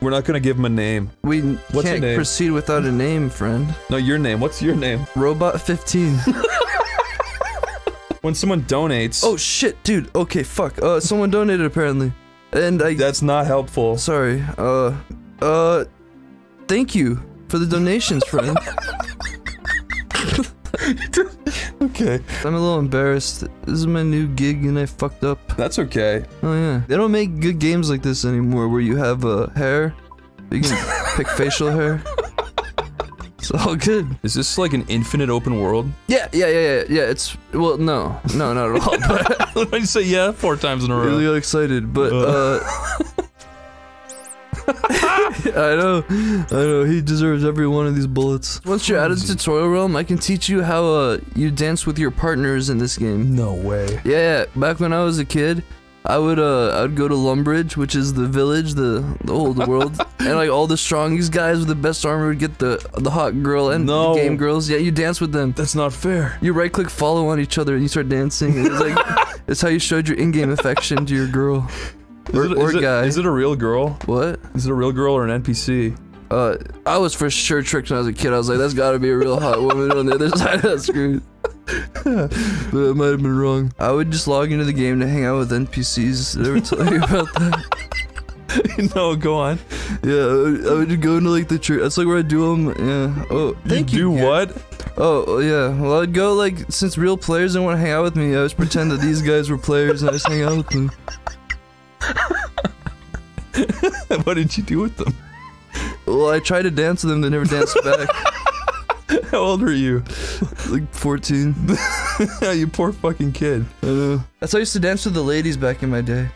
we're not gonna give him a name. What's can't proceed without a name, friend. No, your name. What's your name? Robot15. When someone donates... Oh shit, dude. Okay, fuck. Someone donated apparently. And I... That's not helpful. Sorry. Thank you for the donations, friend. Okay. I'm a little embarrassed. This is my new gig and I fucked up. That's okay. Oh yeah. They don't make good games like this anymore where you have hair. You can pick facial hair. It's all good. Is this like an infinite open world? Yeah. It's, well, no, not at all. But I say yeah 4 times in a row. Really excited, but I know, he deserves every one of these bullets. Once you're out of the tutorial realm, I can teach you how you dance with your partners in this game. No way. Yeah, back when I was a kid, I'd go to Lumbridge, which is the village, the old world, and like all the strongest guys with the best armor would get the hot girl and the game girls. Yeah, you dance with them. That's not fair. You right click follow on each other and you start dancing. And it's like it's how you showed your in-game affection to your girl. Is it a real girl? What? Is it a real girl or an NPC? I was for sure tricked when I was a kid. I was like, that's gotta be a real hot woman on the other side of that screen. But I might have been wrong. I would just log into the game to hang out with NPCs. Did I ever tell you about that? No, go on. Yeah, I would go into like the church. That's like where I do them. Yeah. Oh, thank you. You do what? Oh, yeah. Well, I'd go like, since real players didn't want to hang out with me, I just pretend that these guys were players and I just hang out with them. What did you do with them? Well, I tried to dance with them, they never danced back. How old were you? Like 14. You poor fucking kid. I know. That's how I used to dance with the ladies back in my day.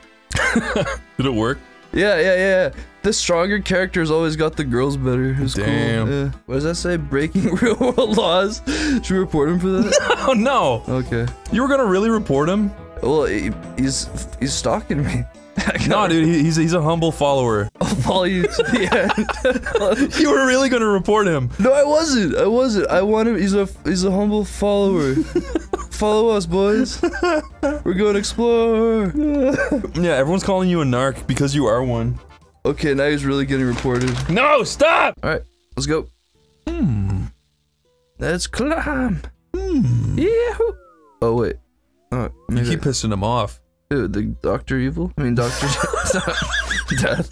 Did it work? Yeah. The stronger characters always got the girls better. It was cool. Yeah. What does that say? Breaking real world laws? Should we report him for that? No. Okay. You were gonna really report him? Well, he's stalking me. No, dude, he's a humble follower. I'll follow you to the end. You were really gonna report him. No, I wasn't. I wasn't. I want him. He's a humble follower. Follow us, boys. We're going to explore. Yeah, everyone's calling you a narc because you are one. Okay, now he's really getting reported. No, stop! All right, let's go. Hmm. Let's climb. Hmm. Yeah. Oh wait. Oh, you keep pissing him off. Dude, the Dr. Evil? I mean, Dr. Death.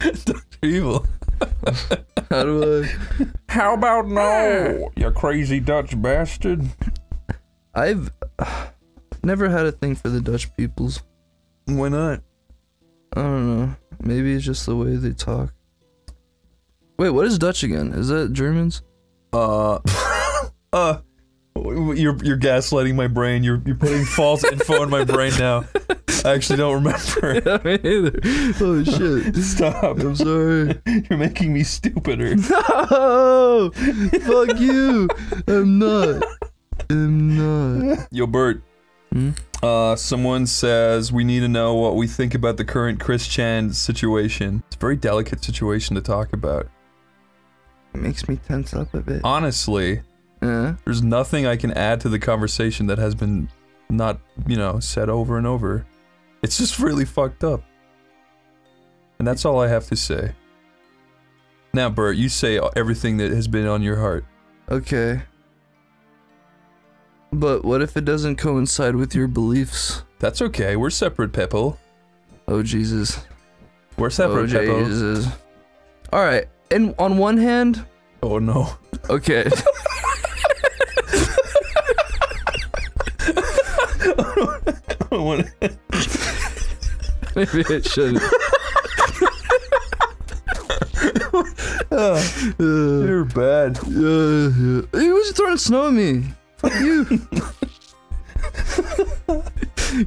Dr. Evil. How do I... How about no, you crazy Dutch bastard? I've never had a thing for the Dutch peoples. Why not? I don't know. Maybe it's just the way they talk. Wait, what is Dutch again? Is that Germans? You're gaslighting my brain. You're putting false info in my brain now. I actually don't remember. Yeah, me either. Oh shit! Stop! I'm sorry. You're making me stupider. No! Fuck you! I'm not. I'm not. Yo, Bert. Hmm? Someone says we need to know what we think about the current Chris Chan situation. It's a very delicate situation to talk about. It makes me tense up a bit. Honestly. Yeah. There's nothing I can add to the conversation that has been not, you know, said over and over. It's just really fucked up. And that's all I have to say. Now, Bert, you say everything that has been on your heart. Okay. But what if it doesn't coincide with your beliefs? That's okay, we're separate, Peppo. Oh, Jesus. We're separate, Peppo. Oh, Jesus. Alright, and on one hand... Oh, no. Okay. Maybe it shouldn't. You're bad. He was throwing snow at me. Fuck you.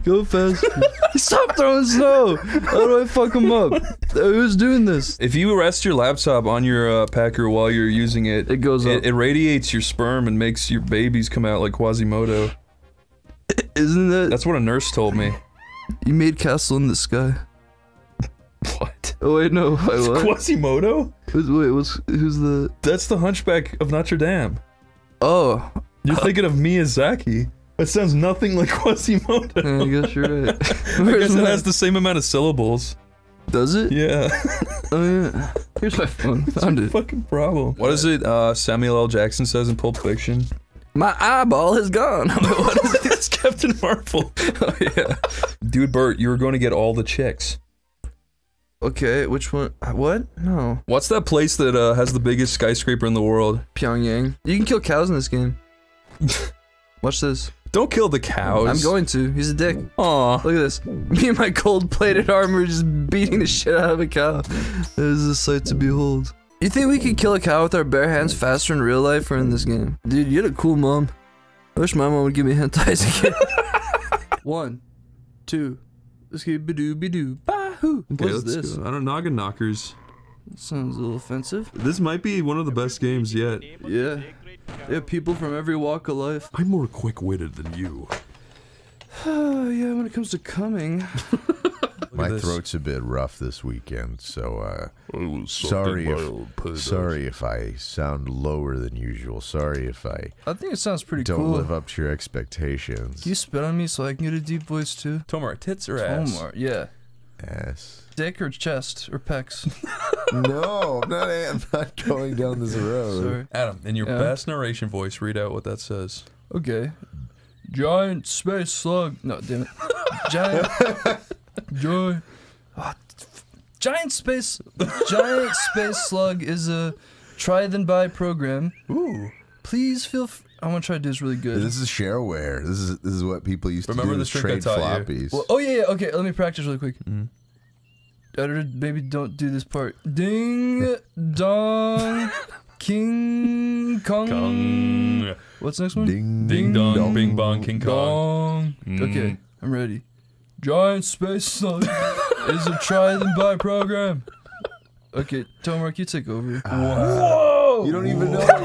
Go faster. Stop throwing snow. How do I fuck him up? Who's doing this? If you rest your laptop on your packer while you're using it, it goes up. It radiates your sperm and makes your babies come out like Quasimodo. Isn't that? That's what a nurse told me. You made Castle in the Sky. What? Oh wait, no. It's what? Quasimodo? Who's the? That's the Hunchback of Notre Dame. Oh. You're thinking of Miyazaki. That sounds nothing like Quasimodo. Yeah, I guess you're right. I guess it has the same amount of syllables. Does it? Yeah. Oh yeah. Here's my phone. Found it. Fucking problem. What is it? Samuel L. Jackson says in Pulp Fiction. My eyeball is gone. What is this? Captain Marvel. Oh yeah. Dude, Bert, you were going to get all the chicks. Okay, which one? What? No. What's that place that has the biggest skyscraper in the world? Pyongyang. You can kill cows in this game. Watch this. Don't kill the cows. I'm going to. He's a dick. Aw. Look at this. Me and my gold-plated armor just beating the shit out of a cow. It is a sight to behold. You think we could kill a cow with our bare hands faster in real life or in this game? Dude, you had a cool mom. I wish my mom would give me hentais again. 1, 2, let's get ba-doo-ba-doo, ba-hoo. Okay, what is this? Go. I don't know, Noggin Knockers. That sounds a little offensive. This might be one of the best games yet. Yeah. They have people from every walk of life. I'm more quick-witted than you. Oh, yeah, when it comes to coming. My throat's a bit rough this weekend, so sorry if I sound lower than usual. Sorry if I think it sounds pretty cool. Don't live up to your expectations. Can you spit on me so I can get a deep voice too? Tomar, tits or ass? Tomar, yeah. Ass. Dick or chest or pecs? No, I'm not going down this road. Sorry. Adam, in your best narration voice, read out what that says. Okay. Giant space slug. No, damn it. Giant. Giant space slug is a try-then-buy program. Ooh! Please feel. I want to try to do this really good. This is shareware. This is what people used to do. Remember the trick I taught you? Well, oh yeah, yeah. Okay, let me practice really quick. Maybe don't do this part. Ding dong, King Kong. Kong. What's the next one? Ding dong, Bing Bong, King Kong. Dong. Okay, I'm ready. Giant space slug is a try-and-buy program. Okay, Tomar, you take over. Whoa! You don't even know what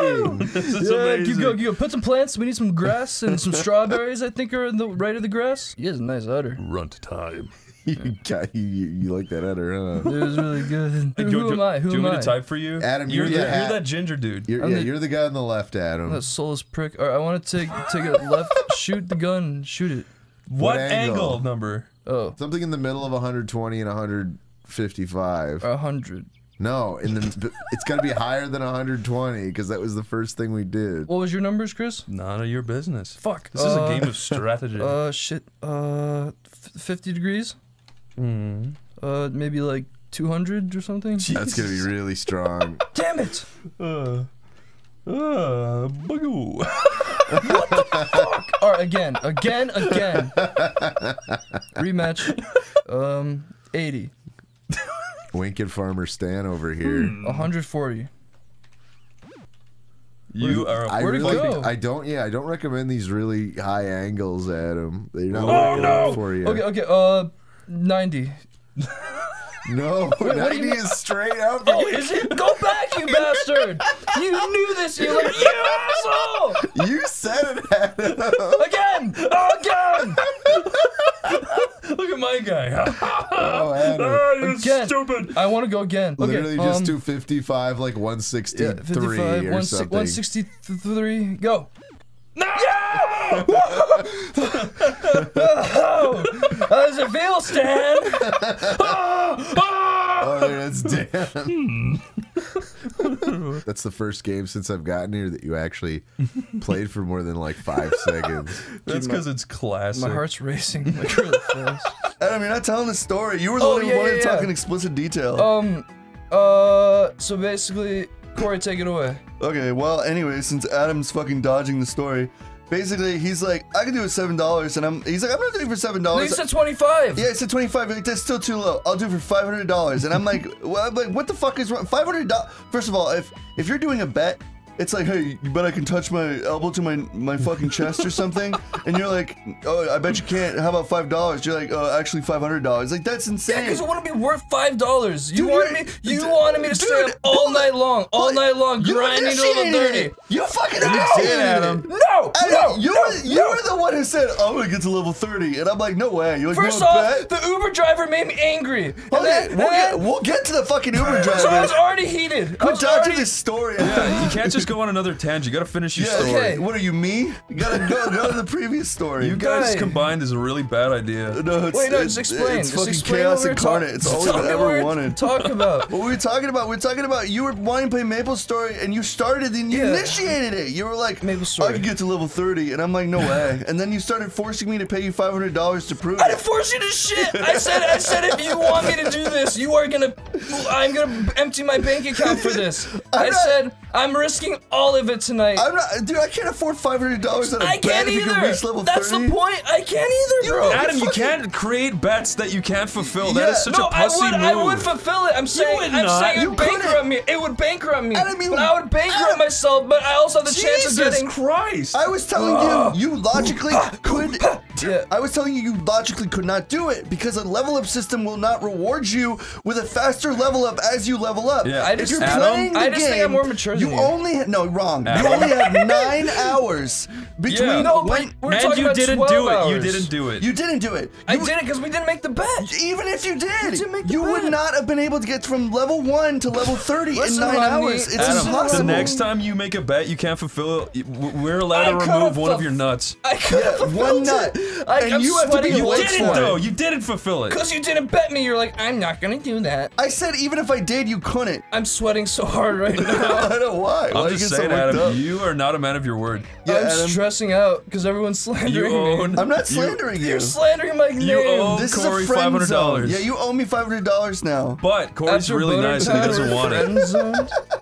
you're making. Yeah, keep going. Put some plants. We need some grass and some strawberries, I think, are in the right of the grass. He has a nice udder. Runt time. You like that editor, huh? It was really good. Hey, who am I? Do you want me to type for you? Adam, you're that ginger dude. You're the guy on the left, Adam. I'm that soulless prick. All right, I want to take a left, shoot the gun, shoot it. What angle number? Oh. Something in the middle of 120 and 155. 100. No, it's got to be higher than 120 because that was the first thing we did. What was your numbers, Chris? None of your business. Fuck. This is a game of strategy. Shit. 50 degrees? Mm. Maybe like 200 or something? Jeez. That's going to be really strong. Damn it! Bugoo. What the fuck? All right, again. Rematch. 80. Winkin' Farmer Stan over here. 140. You are a I don't recommend these really high angles, Adam. They're not working out for you. Okay, 90. No, 90 is straight up. Oh, is it? Go back, you bastard! You knew this, you like, you asshole! You said it, Adam. Again! Look at my guy. Oh, Adam. Oh, you're stupid. I want to go again. Literally just do 55, like 163 or something. 163, go. No! Yeah! How does it feel, Stan? Oh, that's damn. That's the first game since I've gotten here that you actually played for more than like 5 seconds. That's because it's classic. My heart's racing like really fast. Adam, you're not telling the story. You were the one who wanted to talk in explicit detail. So basically, Corey, take it away. Okay, well, anyway, since Adam's fucking dodging the story, basically, he's like, I can do it for $7, and he's like, I'm not doing it for $7. No, he said 25. Yeah, he said 25. Like, that's still too low. I'll do it for $500. And I'm like, well, I'm like, what the fuck is wrong? $500. First of all, if you're doing a bet, it's like, hey, you bet I can touch my elbow to my fucking chest or something, and you're like, oh, I bet you can't. How about $5? You're like, oh, actually $500. Like, that's insane. Yeah, because it wouldn't be worth $5. You wanted me to stay up all night long, grinding till 30. You fucking did, Adam. You were the one who said, oh, I'm gonna get to level 30, and I'm like, no way. You're like, first off, the Uber driver made me angry. Okay, we'll get to the fucking Uber driver. So I was already heated. Quit dodging this story. Yeah, you can't just go on another tangent. You gotta finish your story. Okay. What are you, me? You gotta go to the previous story. You guys combined is a really bad idea. No, just explain. It's fucking chaos incarnate. It's all I've ever wanted. Talk about. What were we talking about? We're talking about you were wanting to play Maple Story, and you started, and you initiated it. You were like, Maple Story. I could get to level 30, and I'm like, no way. And then you started forcing me to pay you $500 to prove it. I didn't force you to shit. I said, if you want me to do this, you are gonna. I'm gonna empty my bank account for this. I said I'm risking all of it tonight. I'm not, dude. I can't afford $500 on a bet. I can't either. That's the point. I can't either, bro. Adam, you can't create bets that you can't fulfill. That is such a pussy move. I would fulfill it. I'm saying, it would bankrupt me. It would bankrupt me. Adam, but I would bankrupt myself. But I also have the chance of getting. Jesus Christ! I was telling you, you logically could. I was telling you, you logically could not do it because a level up system will not reward you with a faster level up as you level up. Yeah. If you're playing the game, I just think I'm more mature than you. No, wrong. You only have 9 hours between. Yeah. No, and you didn't do it. You didn't do it. You didn't do it. I did it because we didn't make the bet. Even if you did, you would not have been able to get from level 1 to level 30 in 9 hours. It's impossible. The next time you make a bet, you can't fulfill it. We're allowed to remove one of your nuts. I could have one nut. And you have to be late for it. You didn't though. You didn't fulfill it because you didn't bet me. You're like, I'm not gonna do that. I said even if I did, you couldn't. I'm sweating so hard right now. I don't know why. I'm just saying, Adam, you are not a man of your word. Yeah, I'm stressing out because everyone's slandering me. I'm not slandering you. You're slandering my name. You owe Corey $500. Yeah, you owe me $500 now. But Corey's really nice and he doesn't want it.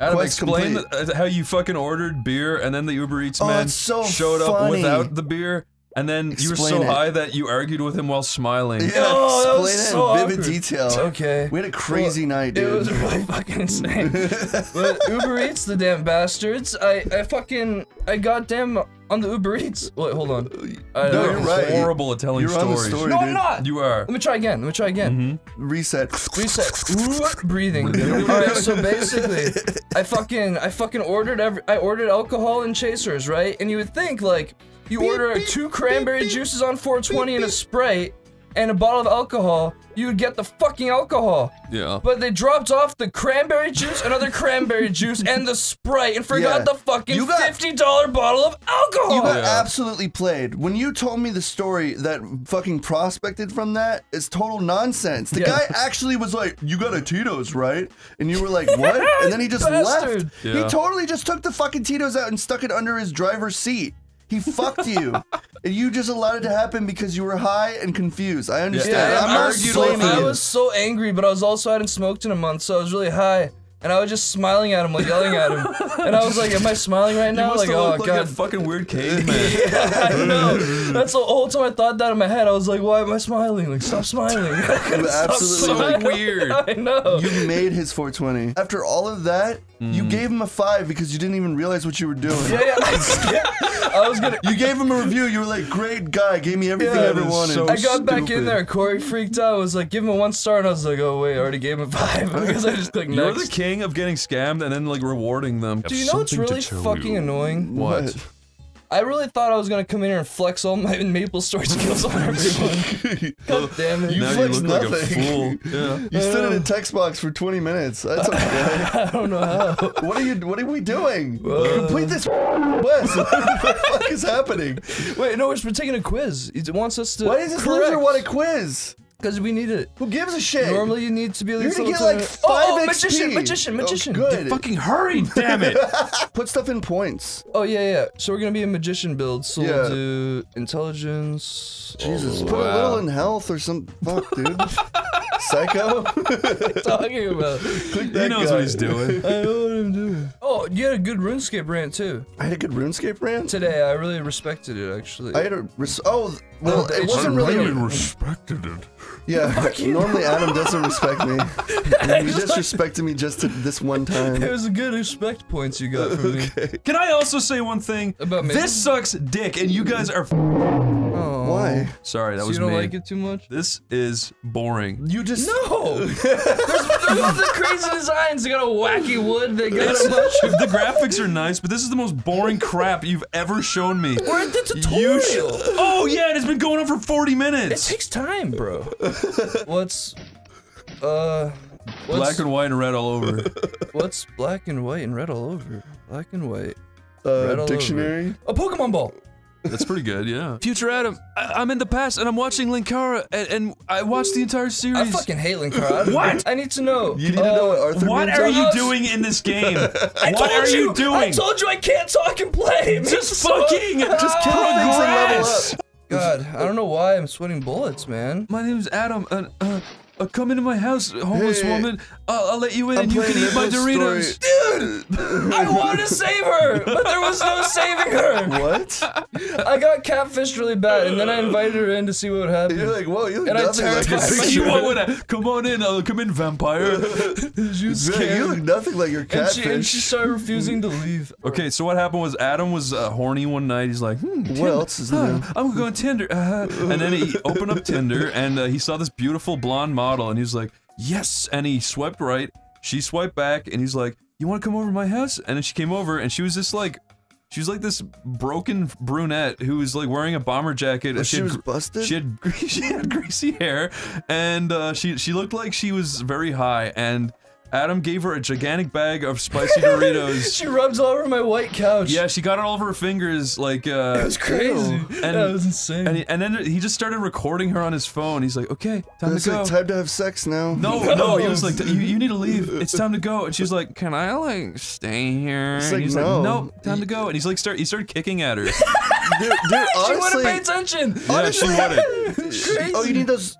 Adam, explain how you fucking ordered beer and then the Uber Eats man showed up without the beer. And then you were so high that you argued with him while smiling. Yeah, explain it in vivid detail. Okay. We had a crazy night, dude. It was really fucking insane. But Uber Eats, the damn bastards. I goddamn on the Uber Eats. Wait, hold on. No, you're right. Horrible at telling stories. No, I'm not. You are. Let me try again. Reset. Breathing. All right, so basically, I fucking ordered alcohol and chasers, right? And you would think like. You order 2 cranberry juices on 420 and a Sprite, and a bottle of alcohol, you would get the fucking alcohol. Yeah. But they dropped off the cranberry juice, another cranberry juice, and the Sprite, and forgot the fucking $50 bottle of alcohol. You got absolutely played. When you told me the story that fucking prospected from that, it's total nonsense. The guy actually was like, you got a Tito's, right? And you were like, what? And then he just left. Yeah. He totally just took the fucking Tito's out and stuck it under his driver's seat. He fucked you, and you just allowed it to happen because you were high and confused. I understand. Yeah, I'm not blaming you. I was so angry, but I was also, I hadn't smoked in a month, so I was really high. And I was just smiling at him, like yelling at him. And I was like, am I smiling right now? Like, oh, God. Like a fucking weird caveman. Yeah, I know. That's the whole time I thought that in my head. I was like, why am I smiling? Like, stop smiling. Absolutely weird. I know. You made his 420. After all of that, you gave him a 5 because you didn't even realize what you were doing. Yeah, I was gonna. You gave him a review. You were like, great guy. Gave me everything I ever wanted. So I got back in there. Corey freaked out. I was like, give him a 1 star. And I was like, oh, wait, I already gave him a 5. Because I just clicked next. You're the king of getting scammed and then like rewarding them. Do you know what's really fucking annoying? What? I really thought I was gonna come in here and flex all my Maple Story skills on everyone. God damn it. You flexed nothing. Like a fool. Yeah. You stood in a text box for 20 minutes. That's okay. I don't know how. What are we doing? Complete this quest. What the fuck is happening? Wait, no, we're taking a quiz. It wants us to. Why does this loser want a quiz? Because we need it. Who gives a shit? Normally you need to be like, you're gonna get like 5 XP. Magician. Oh, good. Fucking hurry, damn it. Put stuff in points. Oh, yeah. So we're gonna be a magician build. So we'll do intelligence. Jesus, put a little in health or some fuck, dude. Psycho? What are you talking about? Click that. He knows what he's doing. I know what I'm doing. Oh, you had a good RuneScape rant, too. I had a good RuneScape rant? Today, I really respected it, actually. I had a well, it wasn't really- I really respected it. Yeah, normally Adam doesn't respect me. He disrespected me just this one time. It was a good respect points you got from me. Can I also say one thing? About me? This sucks dick, and you guys are Why? Sorry, that was me. So you don't like it too much? This is boring. You just- No! There's the crazy designs. They got a wacky wood, they got a bunch of- The graphics are nice, but this is the most boring crap you've ever shown me. We're at the tutorial! Oh yeah, and it's been going on for 40 minutes! It takes time, bro. What's black and white and red all over? What's black and white and red all over? Black and white, red all dictionary? Over. A Pokemon ball! That's pretty good, yeah. Future Adam, I'm in the past and I'm watching Linkara and I watched the entire series. I fucking hate Linkara. What? I need to know. You need to know what Arthur What are you doing in this game? What are you doing? I told you I can't talk and play. Just fucking just kill progress. God, I don't know why I'm sweating bullets, man. My name's Adam, and come into my house, homeless woman. I'll let you in and you can eat my Doritos. Dude! I wanted to save her, but there was no saving her! What? I got catfished really bad, and then I invited her in to see what would happen. You're like, whoa, you look nothing like your picture. Come on in, come in, vampire. You look nothing like your catfish. And she started refusing to leave. Okay, so what happened was Adam was horny one night. He's like, what else is there? I'm gonna go on Tinder. And then he opened up Tinder, and he saw this beautiful blonde model, and he was like, yes! And he swiped right, she swiped back, and he's like, you wanna come over to my house? And then she came over, and she was just like, she was like this broken brunette who was like wearing a bomber jacket. She was busted? She had greasy hair, and she looked like she was very high, and Adam gave her a gigantic bag of spicy Doritos. She rubs all over my white couch. Yeah, she got it all over her fingers, like, It was crazy. That was insane. And then he just started recording her on his phone. He's like, okay, time to go. It's time to have sex now. No, he was like, you need to leave. It's time to go. And she's like, can I, like, stay here? Like, and he's like, no, time to go. And he's like, he started kicking at her. Dude, honestly, she wouldn't pay attention. Honestly, yeah, she wouldn't. Crazy. Oh, you need those...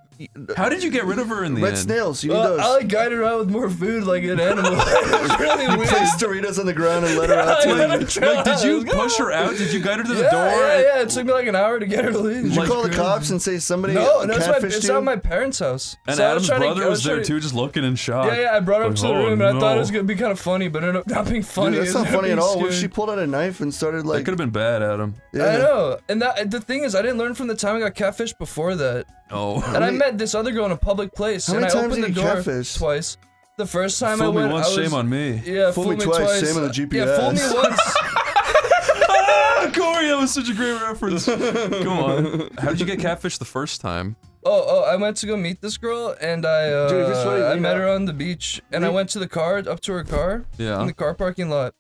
How did you get rid of her in the end? Red snails, you need those. I like guided her out with more food like an animal. It was really weird. Placed Doritos on the ground and let her out to like, did you push her out? Did you guide her to the door? Yeah, it took me like an hour to get her to leave. Did you call the cops and say somebody it's at my parents' house. And so Adam's brother was there too, just looking in shock. Yeah, I brought her up to the room and I thought it was gonna be kind of funny, but it ended up not being funny. Dude, that's not funny at all. When she pulled out a knife and started like... That could've been bad, Adam. I know. And the thing is, I didn't learn from the time I got catfished before that. Oh. And I met this other girl in a public place, and I opened the door twice. The first time I went, shame on me. Yeah, fool me twice, shame on the GPS. Yeah, fool me once. Corey, that was such a great reference. Come on. How did you get catfished the first time? I went to go meet this girl, and I met her on the beach, and I went to the car, up to her car, in the car parking lot,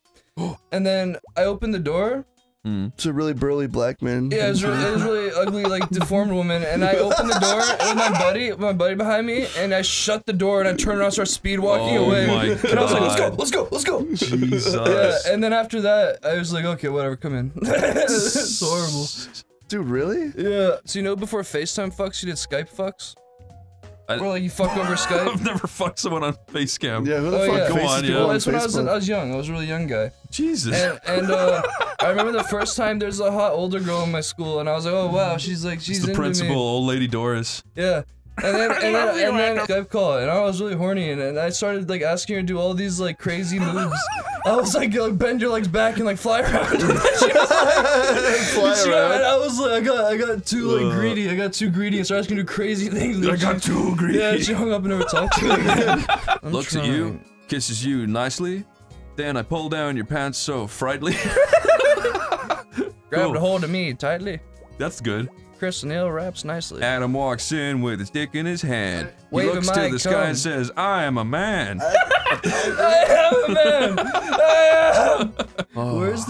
and then I opened the door. It's a really burly black man. Yeah, it was really ugly, like deformed woman. And I opened the door with my buddy behind me, and I shut the door and I turned around, start speed walking away. And God. I was like, let's go. Jesus. Yeah, and then after that, I was like, okay, whatever, come in. It's horrible. Dude, really? Yeah. So you know, before FaceTime fucks, you did Skype fucks. Or like you fuck over Skype. I've never fucked someone on Facecam. Yeah, who the fuck? Go on, yeah. Well, that's when I was young. I was a really young guy. Jesus. And I remember the first time there's a hot older girl in my school, and I was like, oh wow, she's into me. The principal, old lady Doris. Yeah. And then Skype call, and I was really horny, and I started like asking her to do all these like crazy moves. I was like bend your legs back and like fly around. She was like, I was like, I got too like greedy. I got too greedy and started asking her to do crazy things. I got too greedy. Yeah, she hung up and never talked to me again. Looks at you, kisses you nicely. Then I pull down your pants so frightly. Grabbed a hold of me tightly. That's good. Chris Neal raps nicely. Adam walks in with his dick in his hand. He looks to the sky and says, I am a man. I am a man. I am. Oh. Where's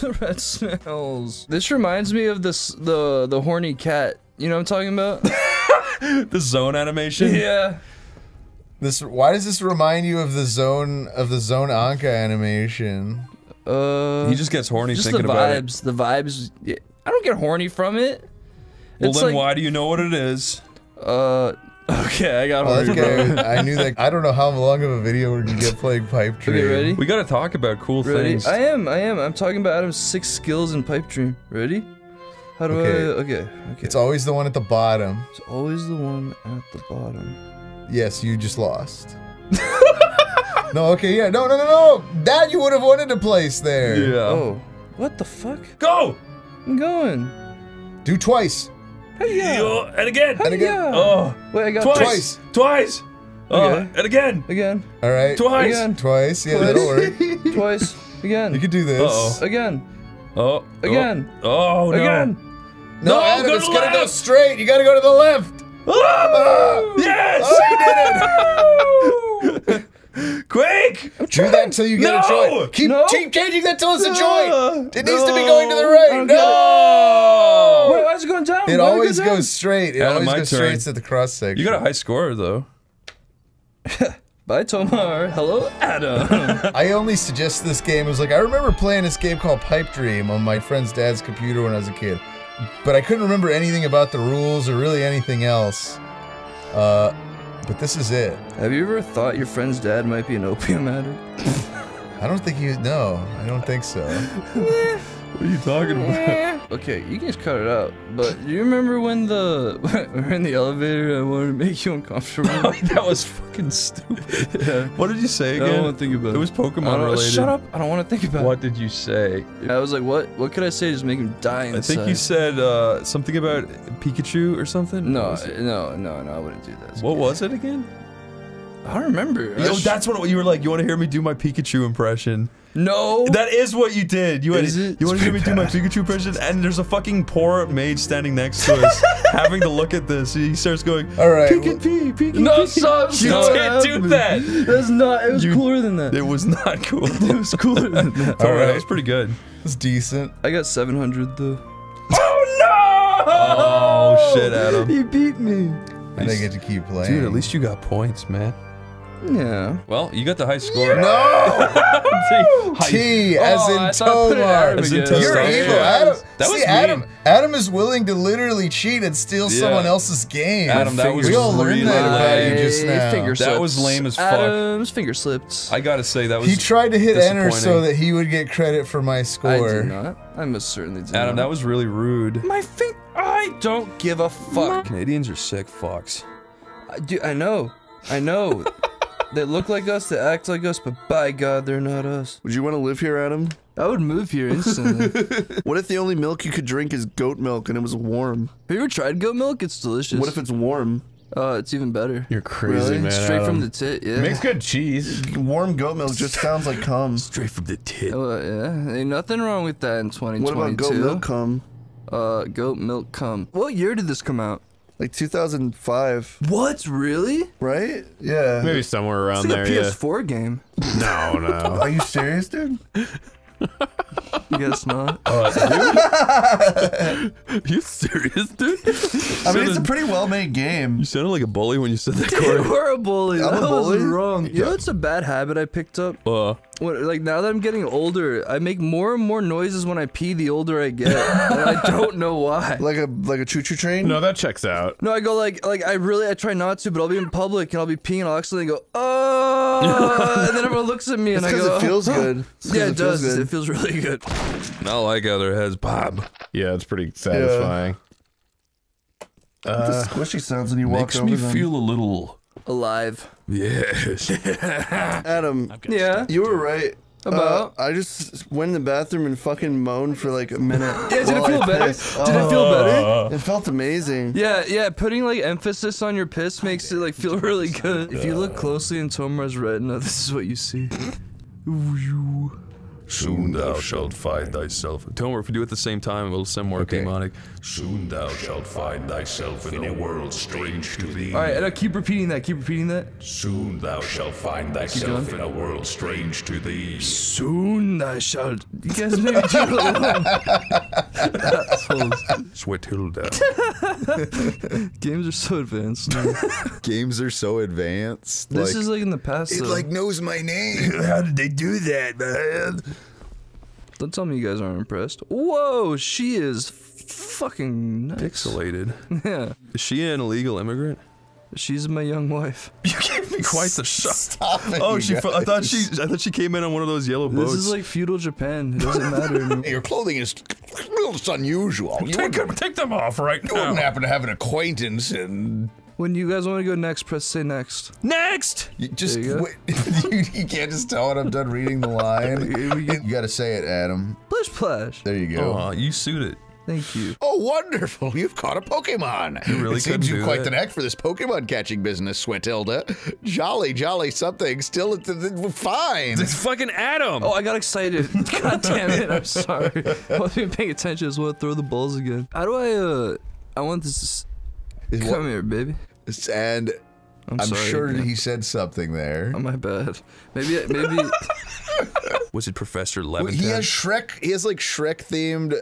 the red snails? This reminds me of the horny cat. You know what I'm talking about? The zone animation? Yeah. Why does this remind you of the zone Anka animation? He just gets horny just thinking about it. The vibes. Yeah. I don't get horny from it. Well, then why do you know what it is? Okay, I got horny. Okay, I knew that. I don't know how long of a video we're gonna get playing Pipe Dream. Okay, ready? We gotta talk about cool things. I am. I'm talking about Adam's 6 skills in Pipe Dream. Ready? How do Okay. It's always the one at the bottom. It's always the one at the bottom. Yes, you just lost. No, okay, yeah. No. That you would have wanted to place there. Yeah. Oh. What the fuck? Go! I'm going. Do twice. Yeah. And again. And again. Oh. Wait, I got twice. Twice. Okay. And again. Again. All right. Twice. Again. Twice. Yeah, that'll work. Twice. Again. You could do this. Uh-oh. Again. Oh. Again. Oh, no. Again. No, Adam, it's going to go straight. You got to go to the left. Oh! Yes! Oh, you did it. Quick! Do that till you get a joint. Keep changing that till it's a joint. It needs to be going to the right. No! Wait, why is it going down? It always goes straight. It always goes straight to the cross section. You got a high score though. Bye, Tomar. Hello, Adam. I only suggest this game. I was like, I remember playing this game called Pipe Dream on my friend's dad's computer when I was a kid, but I couldn't remember anything about the rules or really anything else. But this is it. Have you ever thought your friend's dad might be an opium addict? I don't think I don't think so. What are you talking about? Okay, you guys cut it out, but do you remember when we're in the elevator, I wanted to make you uncomfortable? That was fucking stupid. Yeah. What did you say again? I don't want to think about it. It was Pokemon related. Shut up, I don't want to think about it. What did you say? I was like, what could I say to just make him die inside? I think you said something about Pikachu or something? No, I wouldn't do that. What was it again? I don't remember. Yo, that's what you were like, you want to hear me do my Pikachu impression? No! That is what you did! You want to hear me do my Pikachu impression? And there's a fucking poor maid standing next to us, having to look at this, and he starts going, alright, Pikachu. No, stop! You can't do that! That's not- it was cooler than that. It was not cool. It was cooler than that. Alright, that was pretty good. It's decent. I got 700 though. Oh no! Oh shit, Adam. He beat me. And I get to keep playing. Dude, at least you got points, man. Yeah. Well, you got the high score. Yeah. No! T as in Tomar. You're evil, Adam. See, Adam is willing to literally cheat and steal someone else's game. Adam, that was really lame. That was lame as fuck. Adam's finger slipped. I gotta say, that was He tried to hit enter so that he would get credit for my score. I did not. I most certainly did. Adam, that was really rude. My finger. I don't give a fuck. Canadians are sick fucks. I know. They look like us, they act like us, but by God, they're not us. Would you want to live here, Adam? I would move here instantly. What if the only milk you could drink is goat milk and it was warm? Have you ever tried goat milk? It's delicious. What if it's warm? It's even better. You're crazy, man. Straight from the tit, yeah. It makes good cheese. Warm goat milk just sounds like cum. Straight from the tit. Yeah, ain't nothing wrong with that in 2022. What about goat milk cum? Goat milk cum. What year did this come out? Like 2005. What? Really? Right? Yeah. Maybe somewhere around there. It's like a PS4 game. No, no. Are you serious, dude? You guess not. Dude? You serious, dude? I mean, it's a pretty well-made game. You sounded like a bully when you said that. You were a bully. I'm a bully? That was wrong. Yeah. You know, it's a bad habit I picked up. Like, now that I'm getting older, I make more and more noises when I pee the older I get. And I don't know why. Like a choo-choo train? No, that checks out. No, I go like I try not to, but I'll be in public and I'll be peeing and I'll accidentally go, oh, and then everyone looks at me and I go, oh. It feels good. Yeah, it does. It feels really good. Not like other heads pop. Yeah, it's pretty satisfying. Yeah. The squishy sounds when you walk over them. Makes me feel a little... alive. Yes. Adam. Yeah? You were right. About? I just went in the bathroom and fucking moaned for like a minute. Yeah, did it feel better? Did it feel better? It felt amazing. Yeah, yeah, putting like emphasis on your piss makes it like feel really good. If you look closely in Tomar's retina, this is what you see. Soon thou shalt find thyself. Tomar, if we do it at the same time, it'll sound more demonic. Soon thou shalt find thyself in a world strange to thee. Alright, and I keep repeating that, Soon thou shalt find thyself in a world strange to thee. Soon thou shalt. You guys maybe do it alone. Sweatilda. Games are so advanced now. Games are so advanced. This is like in the past. It like knows my name. How did they do that, man? Don't tell me you guys aren't impressed. Whoa, she is fucking nice. Pixelated. Yeah. Is she an illegal immigrant? She's my young wife. You gave me quite the shock. Stop it, oh, I thought she came in on one of those yellow boats. This is like feudal Japan. It doesn't matter anymore. Your clothing is unusual. Take them off right now. You wouldn't happen to have an acquaintance in... When you guys want to go next, press say next. Next! You just wait. You can't just tell when I'm done reading the line. You gotta say it, Adam. Plish plash. There you go. Oh, you suit it. Thank you. Oh, wonderful! You've caught a Pokemon! You really could do that. You quite the knack for this Pokemon catching business, Sweatilda. Jolly, jolly something. Still, fine. It's fucking Adam! Oh, I got excited. God damn it, I'm sorry. I wasn't paying attention. I just want to throw the balls again. How do I want this... Come here, baby. And I'm sure he said something there. Oh, my bad. Maybe. Was it Professor Levitan? He has Shrek. He has like Shrek-themed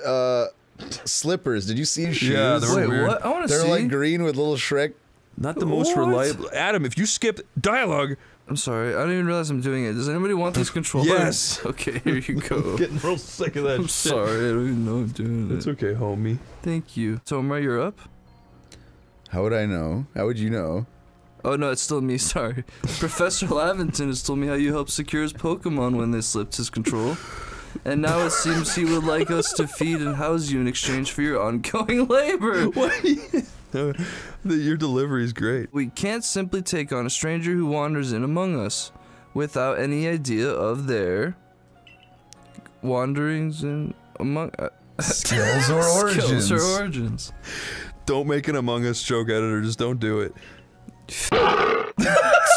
slippers. Did you see his shoes? Yeah, they're weird. What? I want to see. They're like green with little Shrek. Not the most reliable. Adam, if you skip dialogue. I'm sorry. I don't even realize I'm doing it. Does anybody want this controller? Yes. Okay, here you go. I'm getting real sick of that. I'm sorry. I don't even know I'm doing it. It's okay, homie. Thank you. Tomar, you're up. How would I know? How would you know? Oh no, it's still me, sorry. Professor Laventon has told me how you helped secure his Pokemon when they slipped his control. And now it seems he would like us to feed and house you in exchange for your ongoing labor. What? Your delivery is great. We can't simply take on a stranger who wanders in among us without any idea of their wanderings in among skills or origins. Skills or origins. Don't make an Among Us joke, editor. Just don't do it.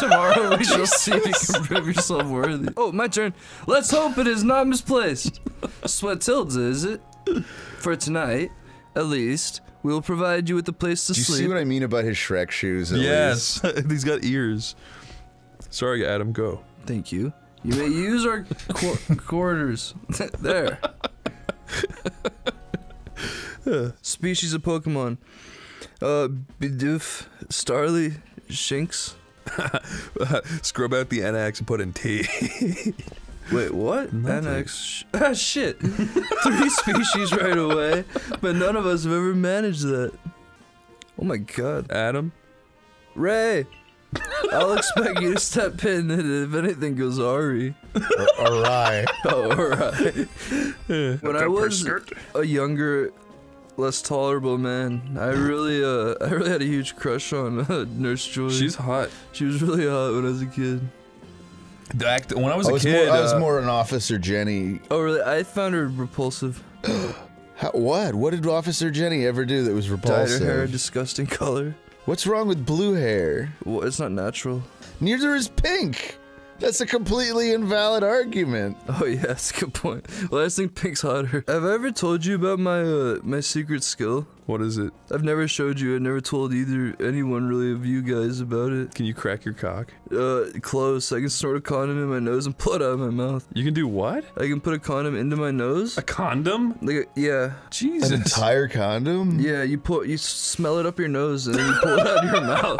Tomorrow we shall see if you can prove yourself worthy. Oh, my turn. Let's hope it is not misplaced. Sweatilda, is it? For tonight, at least, we will provide you with a place to sleep. Do you see what I mean about his Shrek shoes? Yes, he's got ears. Sorry, Adam. Go. Thank you. You may use our quarters. There. Species of Pokemon. Bidoof, Starly, Shinx. Scrub out the NX and put in T. Wait, what? NX. Ah, shit! 3 species right away, but none of us have ever managed that. Oh my god. Adam? Ray! I'll expect you to step in and if anything goes awry. Alright. Oh, alright. When I was a younger... less tolerable man. I really had a huge crush on Nurse Joy. She's hot. She was really hot when I was a kid. I was more an Officer Jenny. Oh really? I found her repulsive. What did Officer Jenny ever do that was repulsive? Dyed her hair a disgusting color. What's wrong with blue hair? Well, it's not natural. Neither is pink. That's a completely invalid argument. Oh yeah, that's a good point. Last thing pink's hotter. Have I ever told you about my my secret skill? What is it? I've never showed you. I never told anyone really of you guys about it. Can you crack your cock? Close. I can snort a condom in my nose and pull it out of my mouth. You can do what? I can put a condom into my nose. A condom? Like a, yeah. Jesus. An entire condom? Yeah. You smell it up your nose and then you pull it out of your mouth.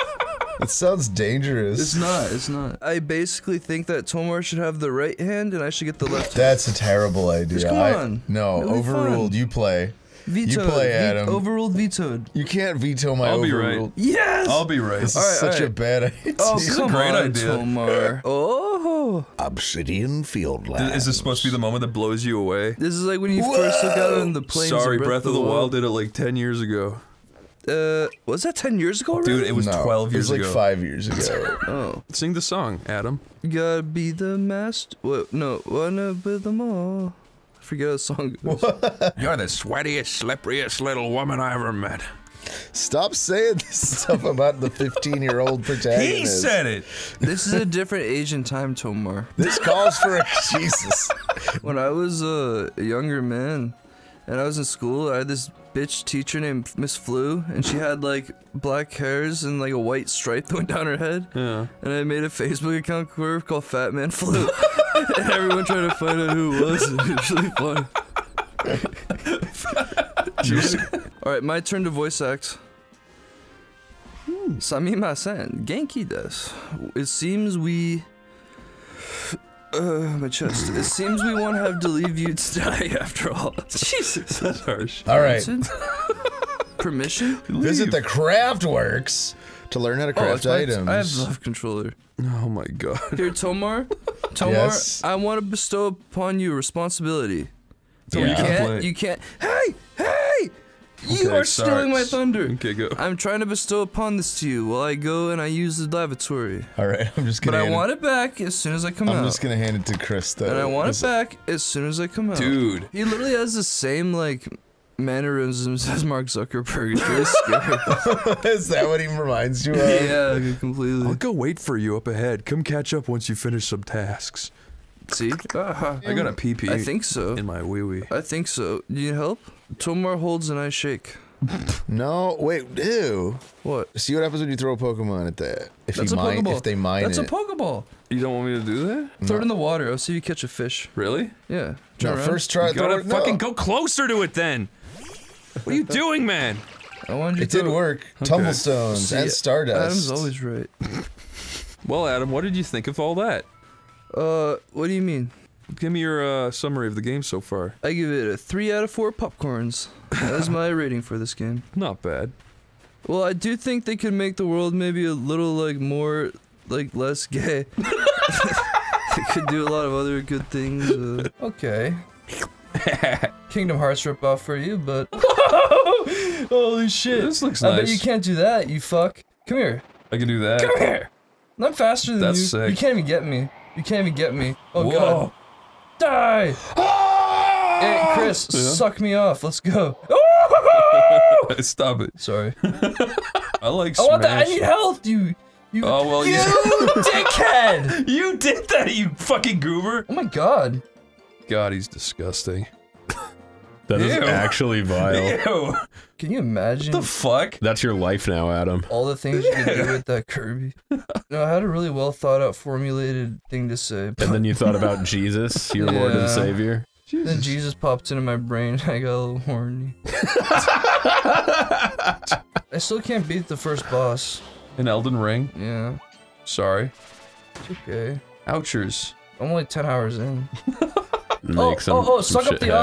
It sounds dangerous. It's not, it's not. I basically think that Tomar should have the right hand and I should get the left hand. That's a terrible idea. Just come on. No, overruled. Fun. You play. Vetoed. You play, Adam. Overruled, vetoed. You can't veto my overruled. I'll be right. Yes! I'll be right. This is such a bad idea. Oh, this is a great idea. Tomar. Oh! Obsidian Fieldlands. Is this supposed to be the moment that blows you away? This is like when you first look out in the plains. Sorry, Breath of the Wild did it like 10 years ago. Was that 10 years ago already? Dude, it was 12 years ago. It was like 5 years ago. Oh. Sing the song, Adam. You gotta be the master. What? No, wanna be them all. I forget how the song goes. You're the sweatiest, slipperiest little woman I ever met. Stop saying this stuff about the 15-year-old protagonist. He said it! This is a different age and time, Tomar. This calls for a Jesus. When I was a younger man, and I was in school, I had this bitch teacher named Miss Flew, and she had like black hairs and like a white stripe that went down her head. Yeah. And I made a Facebook account called Fat Man Flew. And everyone tried to find out who it was, and it was really fun. Alright, my turn to voice act. Samimasen, genki desu. It seems we. My chest. It seems we won't have to leave you to die after all. Jesus, that's harsh. All right. Permission? Visit the Craftworks to learn how to craft items. I have the left controller. Oh my god. Here, Tomar. Tomar, yes. I want to bestow upon you responsibility. So yeah. You can't. Hey! Hey! You are stealing my thunder! Okay, go. I'm trying to bestow upon this to you while I go and I use the lavatory. Alright, I'm just gonna- But I want it back as soon as I come out. I'm just gonna hand it to Chris, though. And I want it back as soon as I come out. Dude! He literally has the same, like, mannerisms as Mark Zuckerberg. Is that what he reminds you of? Yeah, completely. I'll go wait for you up ahead. Come catch up once you finish some tasks. See? I got a pee-pee. I think so. In my wee-wee. I think so. Do you need help? Tomar holds and I shake. No, wait, ew. What? See what happens when you throw a Pokemon at that. If they mine it. That's a Pokeball. You don't want me to do that? No. Throw it in the water. I'll see you catch a fish. Really? Yeah. No, first try. You gotta fucking go closer to it then. What are you doing, man? I wanted you to. It did work. Okay. Tumblestones and Stardust. Adam's always right. Well, Adam, what did you think of all that? What do you mean? Give me your, summary of the game so far. I give it a 3 out of 4 popcorns. That is my rating for this game. Not bad. Well, I do think they could make the world maybe a little, like, more, like, less gay. They could do a lot of other good things. Okay. Kingdom Hearts ripoff for you, but... Holy shit. This looks nice. I bet you can't do that, you fuck. Come here. I can do that. Come here! I'm faster than you. That's sick. You can't even get me. You can't even get me. Oh god. Die! Oh! Hey, Chris, suck me off. Let's go. Stop it. Sorry. I like Smash. I want that. I need health, dude. Oh, well, you dickhead! You did that, you fucking goober! Oh my god. God, he's disgusting. That is actually vile. Ew. Can you imagine? What the fuck? That's your life now, Adam. All the things you can do with that Kirby. No, I had a really well thought out, formulated thing to say. And then you thought about Jesus, your Lord and Savior. Jesus. Then Jesus popped into my brain, I got a little horny. I still can't beat the first boss. In Elden Ring? Yeah. Sorry. It's okay. Ouchers. I'm only 10 hours in. Suck up the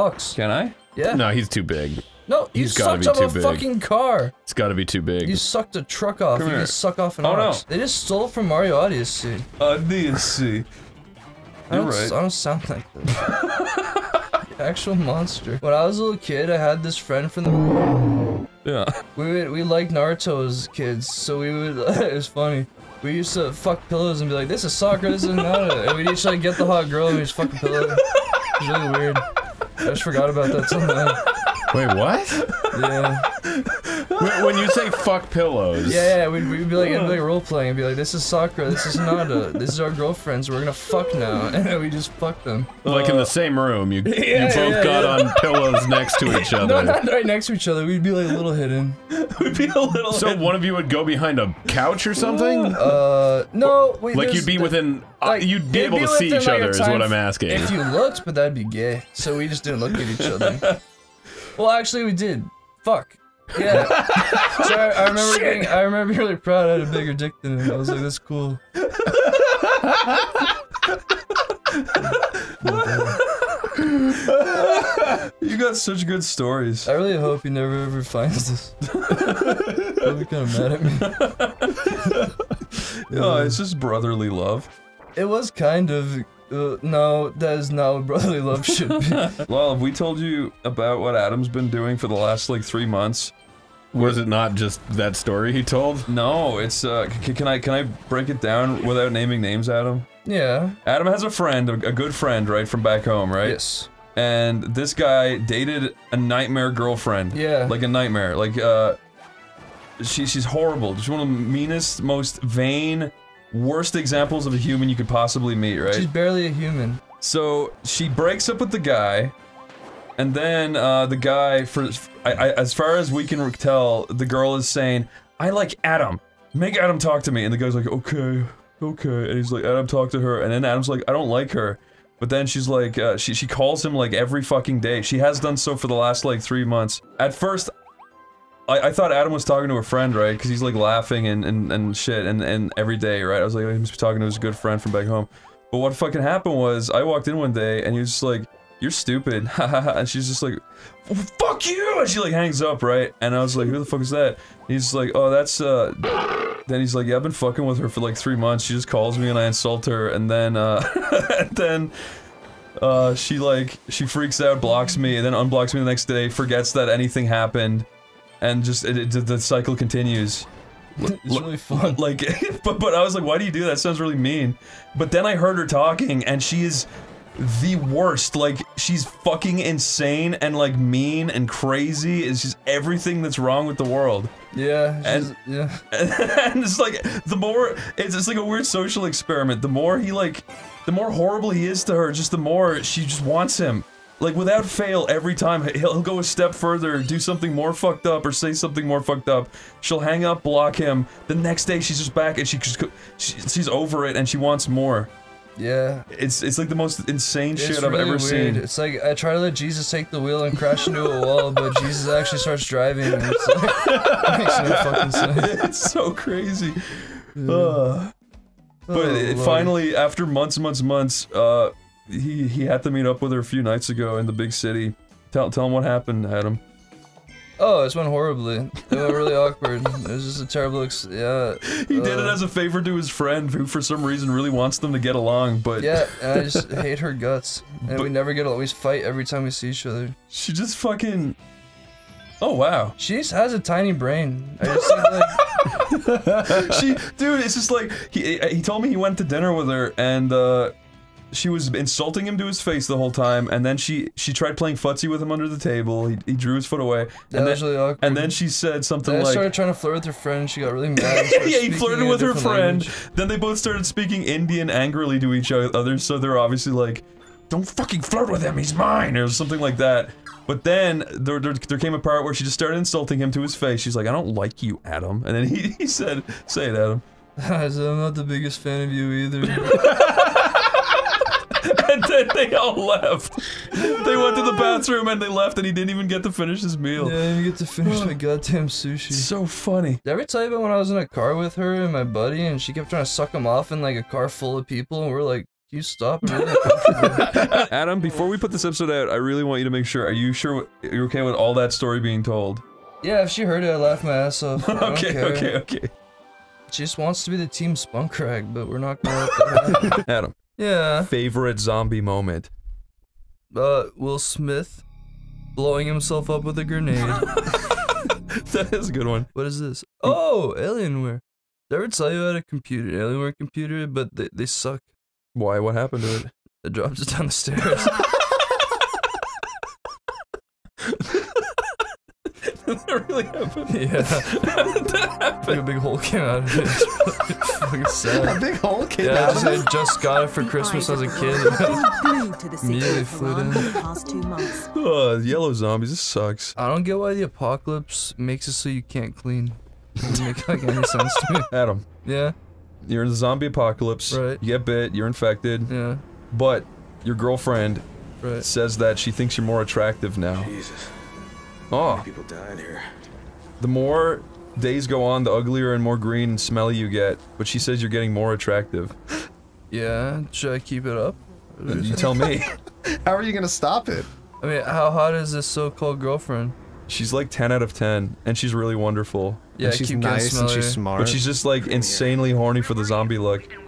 ox. Can I? Yeah. No, he's too big. No, he's gotta be too big. You sucked up a fucking car. It's gotta be too big. You sucked a truck off. You can suck off an ox. No. They just stole it from Mario Odyssey. Odyssey. I don't sound like that. Actual monster. When I was a little kid, I had this friend from the. Yeah. We liked Naruto as kids, so we would. It was funny. We used to fuck pillows and be like, this is soccer, this is Naruto. And we'd each like get the hot girl and we just fuck a pillow. It was really weird. I just forgot about that somehow. Wait, what? Yeah. When you say fuck pillows. Yeah, we'd be like, it'd be like role playing. It'd be like, this is Sakura, this is Nada, this is our girlfriends, we're gonna fuck now. And then we just fuck them. Like in the same room, you both got on pillows next to each other. No, not right next to each other, we'd be like a little hidden. We'd be a little hidden. So one of you would go behind a couch or something? No. Wait, like you'd be within, like, you'd be able to see each other is what I'm asking. If you looked, but that'd be gay. So we just didn't look at each other. Well, actually we did. Fuck. Yeah. So I remember being really proud I had a bigger dick than him. I was like, that's cool. You got such good stories. I really hope he never ever finds this. He'll be kind of mad at me. No, it's just brotherly love. It was kind of... no, that is not what brotherly love should be. Well, if we told you about what Adam's been doing for the last, like, 3 months... Was it not just that story he told? No, it's, can I break it down without naming names, Adam? Yeah. Adam has a friend, a good friend, right, from back home, right? Yes. And this guy dated a nightmare girlfriend. Yeah. Like a nightmare, like, she's horrible. She's one of the meanest, most vain... worst examples of a human you could possibly meet, right? She's barely a human. So she breaks up with the guy, and then the guy, as far as we can tell, the girl is saying, "I like Adam. Make Adam talk to me." And the guy's like, "Okay, okay." And he's like, "Adam, talk to her." And then Adam's like, "I don't like her." But then she's like, she calls him like every fucking day. She has done so for the last like 3 months. At first, I thought Adam was talking to a friend, right? Because he's like laughing and shit and every day, right? I was like, oh, he must be talking to his good friend from back home. But what fucking happened was, I walked in one day and he was just like, "You're stupid," and she's just like, "Fuck you!" And she like hangs up, right? And I was like, "Who the fuck is that?" And he's like, "Oh, that's Then he's like, "Yeah, I've been fucking with her for like 3 months. She just calls me and I insult her, and then she freaks out, blocks me, and then unblocks me the next day, forgets that anything happened." And just the cycle continues. It's really fun. Like, but I was like, why do you do that? That sounds really mean. But then I heard her talking, and she is the worst. Like, she's fucking insane and like mean and crazy. It's just everything that's wrong with the world. Yeah. And it's like the more it's like a weird social experiment. The more the more horrible he is to her, just the more she just wants him. Like, without fail, every time, he'll go a step further, do something more fucked up, or say something more fucked up. She'll hang up, block him, the next day she's just back and she's over it and she wants more. Yeah. It's like the most insane shit I've ever seen. It's like, I try to let Jesus take the wheel and crash into a wall, but Jesus actually starts driving and it's like, it makes no fucking sense. It's so crazy. Yeah. But finally, after months and months and months, he had to meet up with her a few nights ago in the big city. Tell him what happened, Adam. Oh, it went horribly. It went really awkward. It was just a terrible He did it as a favor to his friend, who for some reason really wants them to get along, but... Yeah, and I just hate her guts. And we never get always fight every time we see each other. She just fucking... Oh, wow. She just has a tiny brain. I just think, like... Dude, it's just like... He told me he went to dinner with her, and, she was insulting him to his face the whole time, and then she tried playing footsie with him under the table. He drew his foot away, and then she said something like... I started trying to flirt with her friend, and she got really mad. Yeah, he flirted with her friend. Language. Then they both started speaking Indian angrily to each other, so they're obviously like, "Don't fucking flirt with him, he's mine," or something like that. But then, there came a part where she just started insulting him to his face. She's like, "I don't like you, Adam." And then he said, "Say it, Adam." I said, "I'm not the biggest fan of you either." And then they all left. They went to the bathroom and they left, and he didn't even get to finish his meal. Yeah, I didn't get to finish my goddamn sushi. So funny. Did I ever tell you about when I was in a car with her and my buddy, and she kept trying to suck him off in like a car full of people, and we're like, "You stop." Adam, before we put this episode out, I really want you to make sure, are you sure you're okay with all that story being told? Yeah, if she heard it, I'd laugh my ass off. Okay. She just wants to be the team spunk rag, but we're not gonna let that happen. Adam. Yeah. Favorite zombie moment? Will Smith blowing himself up with a grenade. That is a good one. What is this? Oh, Alienware. Did I ever tell you I had Alienware computer, but they suck. Why? What happened to it? It dropped it down the stairs. That really happened. Yeah. How did that happen? A big hole came out of it. Fucking sad. A big hole came out of it. I just got it for Christmas as a kid. Immediately flew in. Oh, yellow zombies. This sucks. I don't get why the apocalypse makes it so you can't clean. It doesn't make like any sense to me. Adam. Yeah. You're in the zombie apocalypse. Right. You get bit. You're infected. Yeah. But your girlfriend says that she thinks you're more attractive now. Jesus. Oh. People dying here. The more days go on, the uglier and more green and smelly you get. But she says you're getting more attractive. Yeah, should I keep it up? You tell me. How are you gonna stop it? I mean, how hot is this so-called girlfriend? She's like 10 out of 10, and she's really wonderful. Yeah, and she's nice and she's smart. But she's just like insanely horny for the zombie look. Can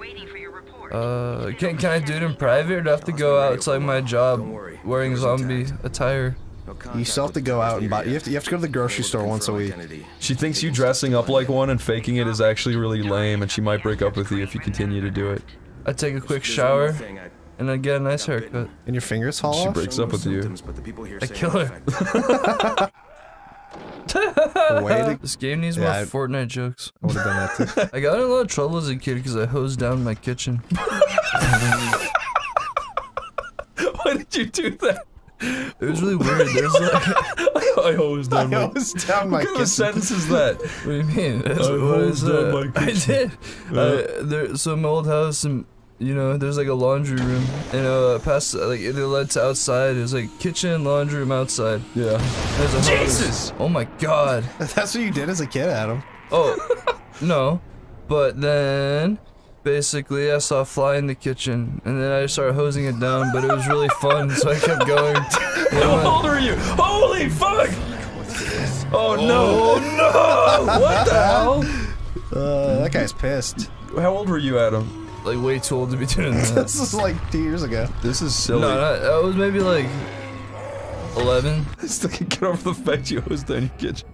I do it in private, or do I have to go outside my job wearing zombie attire? You still have to go out and buy. You have to go to the grocery store once a week. She thinks you dressing up like one and faking it is actually really lame, and she might break up with you if you continue to do it. I take a quick shower, and I get a nice haircut. And your fingers hollow. She breaks up with you. I kill her. This game needs more Fortnite jokes. I would've done that too. I got in a lot of trouble as a kid because I hosed down my kitchen. Why did you do that? It was really weird. There's like I hosed down my kitchen. What kind of sentence is that? What do you mean? I did. So my old house, and you know, there's like a laundry room, and past like it led to outside. It's like kitchen, laundry room, outside. Yeah. There's a Jesus! Oh my God. That's what you did as a kid, Adam. Oh, no. But then, basically, I saw a fly in the kitchen, and then I started hosing it down. But it was really fun, so I kept going. How old are you? Holy fuck! Oh no! Oh no! What the hell? That guy's pissed. How old were you, Adam? Like way too old to be doing that. This is like 2 years ago. This is silly. No, I was maybe like 11. I still can't get over the fact you hosed down your kitchen.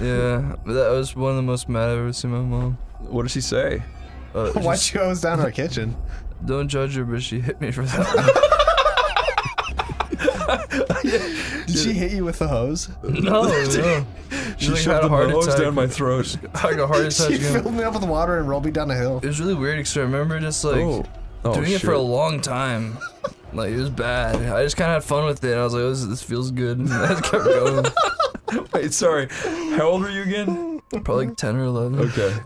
Yeah, but that was one of the most mad I've ever seen my mom. What did she say? Why'd you hose down our kitchen? Don't judge her, but she hit me for that. Did she hit you with the hose? No, no. She shoved the hose down my throat. I got a heart attack. She filled me up with water and rolled me down a hill. It was really weird because I remember just like doing it for a long time. Like it was bad. I just kind of had fun with it. I was like, oh, this feels good. And I just kept going. Wait, sorry. How old were you again? Probably like 10 or 11. Okay.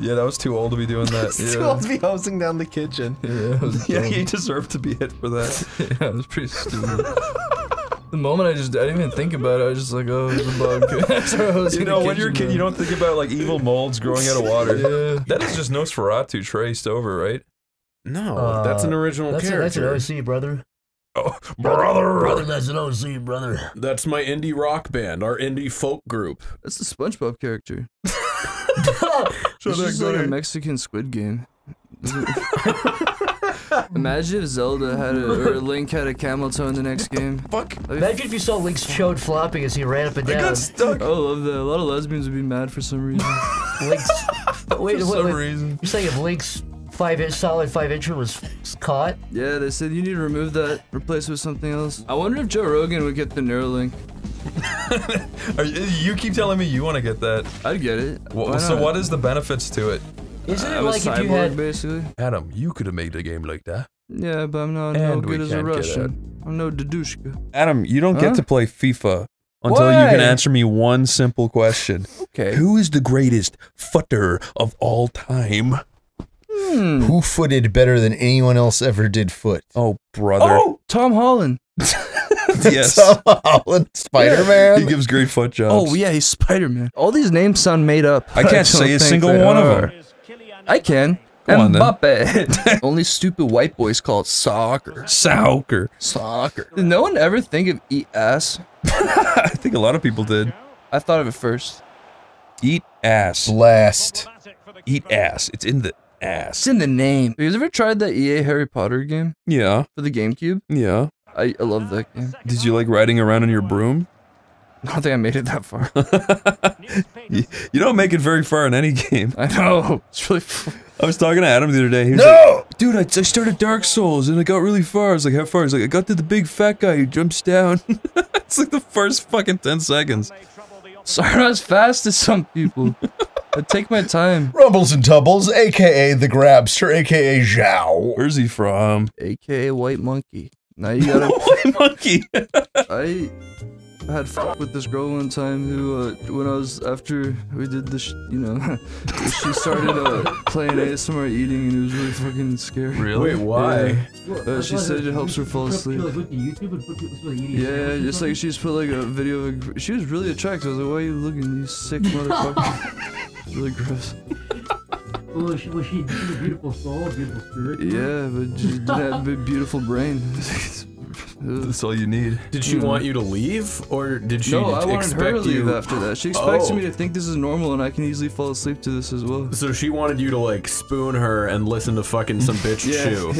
Yeah, that was too old to be doing that. Too old to be hosing down the kitchen. Yeah, you deserved to be hit for that. Yeah, it was pretty stupid. The moment I didn't even think about it, I was just like, oh, it's a bug. You know, when you're a kid, you don't think about, like, evil molds growing out of water. Yeah. That is just Nosferatu traced over, right? No, that's an original character. That's an OC, brother. Oh, brother, that's an OC, brother. That's my indie rock band, our indie folk group. That's the SpongeBob character. It's just like a Mexican squid game. Imagine if Zelda had or Link had a camel toe in the next game. Fuck. Imagine if you saw Link's chode flopping as he ran up and down. I got stuck. I love that. A lot of lesbians would be mad for some reason. Link's... Wait, for some reason. You're saying if Link's solid 5-incher was caught? Yeah, they said you need to remove that, replace it with something else. I wonder if Joe Rogan would get the Neuralink. You keep telling me you want to get that. I'd get it. Well, so what is the benefits to it? Isn't it like if you had... basically? Adam, you could have made a game like that. Yeah, but I'm not as good as a Russian. I'm no Dadushka. Adam, you don't get to play FIFA until you can answer me one simple question. Okay. Who is the greatest footer of all time? Hmm. Who footed better than anyone else ever did foot? Oh, brother. Oh, Tom Holland. Yes. Tom Holland, Spider-Man. Yeah. He gives great foot jobs. Oh, yeah, he's Spider-Man. All these names sound made up. I can't say a single one of them. I can. And Mbappe. Only stupid white boys call it soccer. Soccer. Soccer. Did no one ever think of eat ass? I think a lot of people did. I thought of it first. Eat ass. Blast. Eat ass. It's in the ass. It's in the name. Have you ever tried the EA Harry Potter game? Yeah. For the GameCube? Yeah. I love that game. Did you like riding around on your broom? I don't think I made it that far. You don't make it very far in any game. I know. It's really. I was talking to Adam the other day. He was like, dude, I started Dark Souls and I got really far. I was like, how far? He's like, I got to the big fat guy who jumps down. It's like the first fucking 10 seconds. Sorry, I'm not as fast as some people. I take my time. Rumbles and Tumbles, a.k.a. the Grabster, a.k.a. Zhao. Where's he from? A.k.a. White Monkey. Now you gotta... White Monkey! I had fuck with this girl one time who, when I was, after we did this, you know, she started playing ASMR eating, and it was really fucking scary. Really? Wait, why? Yeah. She said it helps her fall asleep. Yeah, just like she just put like a video of a, she was really attractive. I was like, why are you looking, you sick motherfucker? It's really gross. Well, she had a beautiful soul, a beautiful spirit. Yeah, but she didn't have a beautiful brain. That's all you need. Did she want you to leave, or did she expect her to leave after that? She expected me to think this is normal and I can easily fall asleep to this as well. So she wanted you to like spoon her and listen to fucking some bitch chew.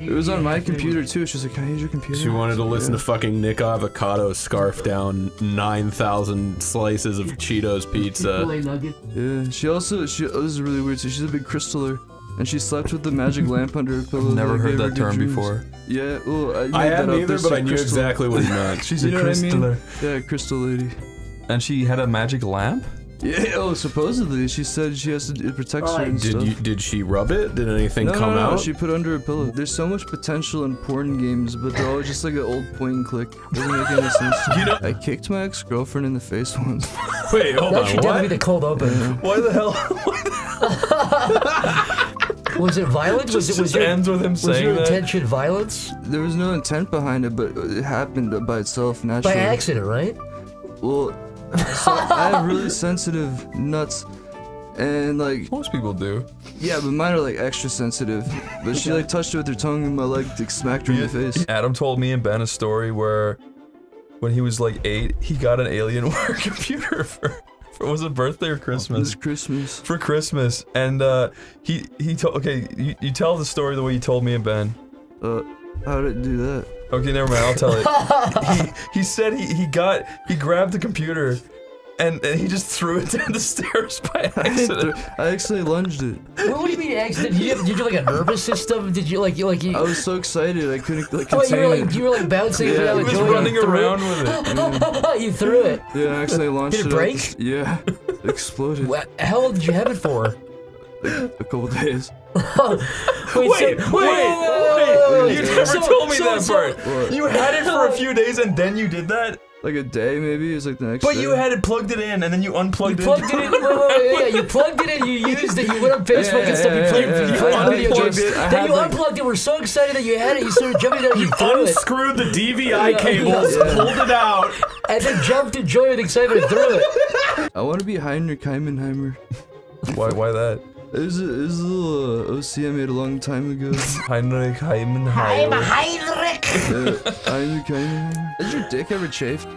It was on my computer too. She was like, "Can I use your computer?" She wanted to listen to fucking Nick Avocado scarf down 9,000 slices of Cheetos pizza. Yeah. She also this is really weird. So she's a big crystaller. And she slept with the magic lamp under her pillow. Never heard that term before. Yeah, well, I hadn't either, but I knew exactly what it meant. She's a crystal. Yeah, crystal lady. And she had a magic lamp? Yeah, oh, supposedly. She said she has to, it protects her and stuff. Did she rub it? Did anything come out? No, she put under her pillow. There's so much potential in porn games, but they're all just like an old point and click. Doesn't make any sense to me. You know, I kicked my ex-girlfriend in the face once. Wait, hold on, she did me the cold open. Why the hell? Was it violence? Was your intention violence? There was no intent behind it, but it happened by itself naturally. By accident, right? Well, so I have really sensitive nuts, and like most people do. Yeah, but mine are like extra sensitive. But she like touched it with her tongue, and my leg smacked her in the face. Adam told me and Ben a story where, when he was like 8, he got an Alienware computer for. Was it birthday or Christmas? It was Christmas. For Christmas, and he told. Okay, you tell the story the way you told me and Ben. How did it do that? Okay, never mind. I'll tell it. He said he grabbed the computer, and he just threw it down the stairs by accident. I actually lunged it. What do you mean accident? Did you like a nervous system? Did you I was so excited I couldn't like contain it. You were like bouncing around with joy. I was running around with it. You threw it. Yeah, I actually launched it. Did it break? Yeah, it exploded. What? How long did you have it for? A couple days. wait, you never told me that part. You had it for a few days and then you did that? Like a day, maybe? It was like the next day. But you had it plugged it in, and then you unplugged it. You plugged it in. You plugged it in, you used it, you went on Facebook and stuff, you played video games. Then you unplugged it, we're so excited that you had it, you started jumping down, you threw it. You unscrewed the DVI cables, pulled it out. And then jumped in joy and excitement and threw it. I want to be Heinrich Heimenheimer. Why that? It was a little OC I made a long time ago. Heinrich Heimenheimer. I'm Heinrich! Has your dick ever chafed?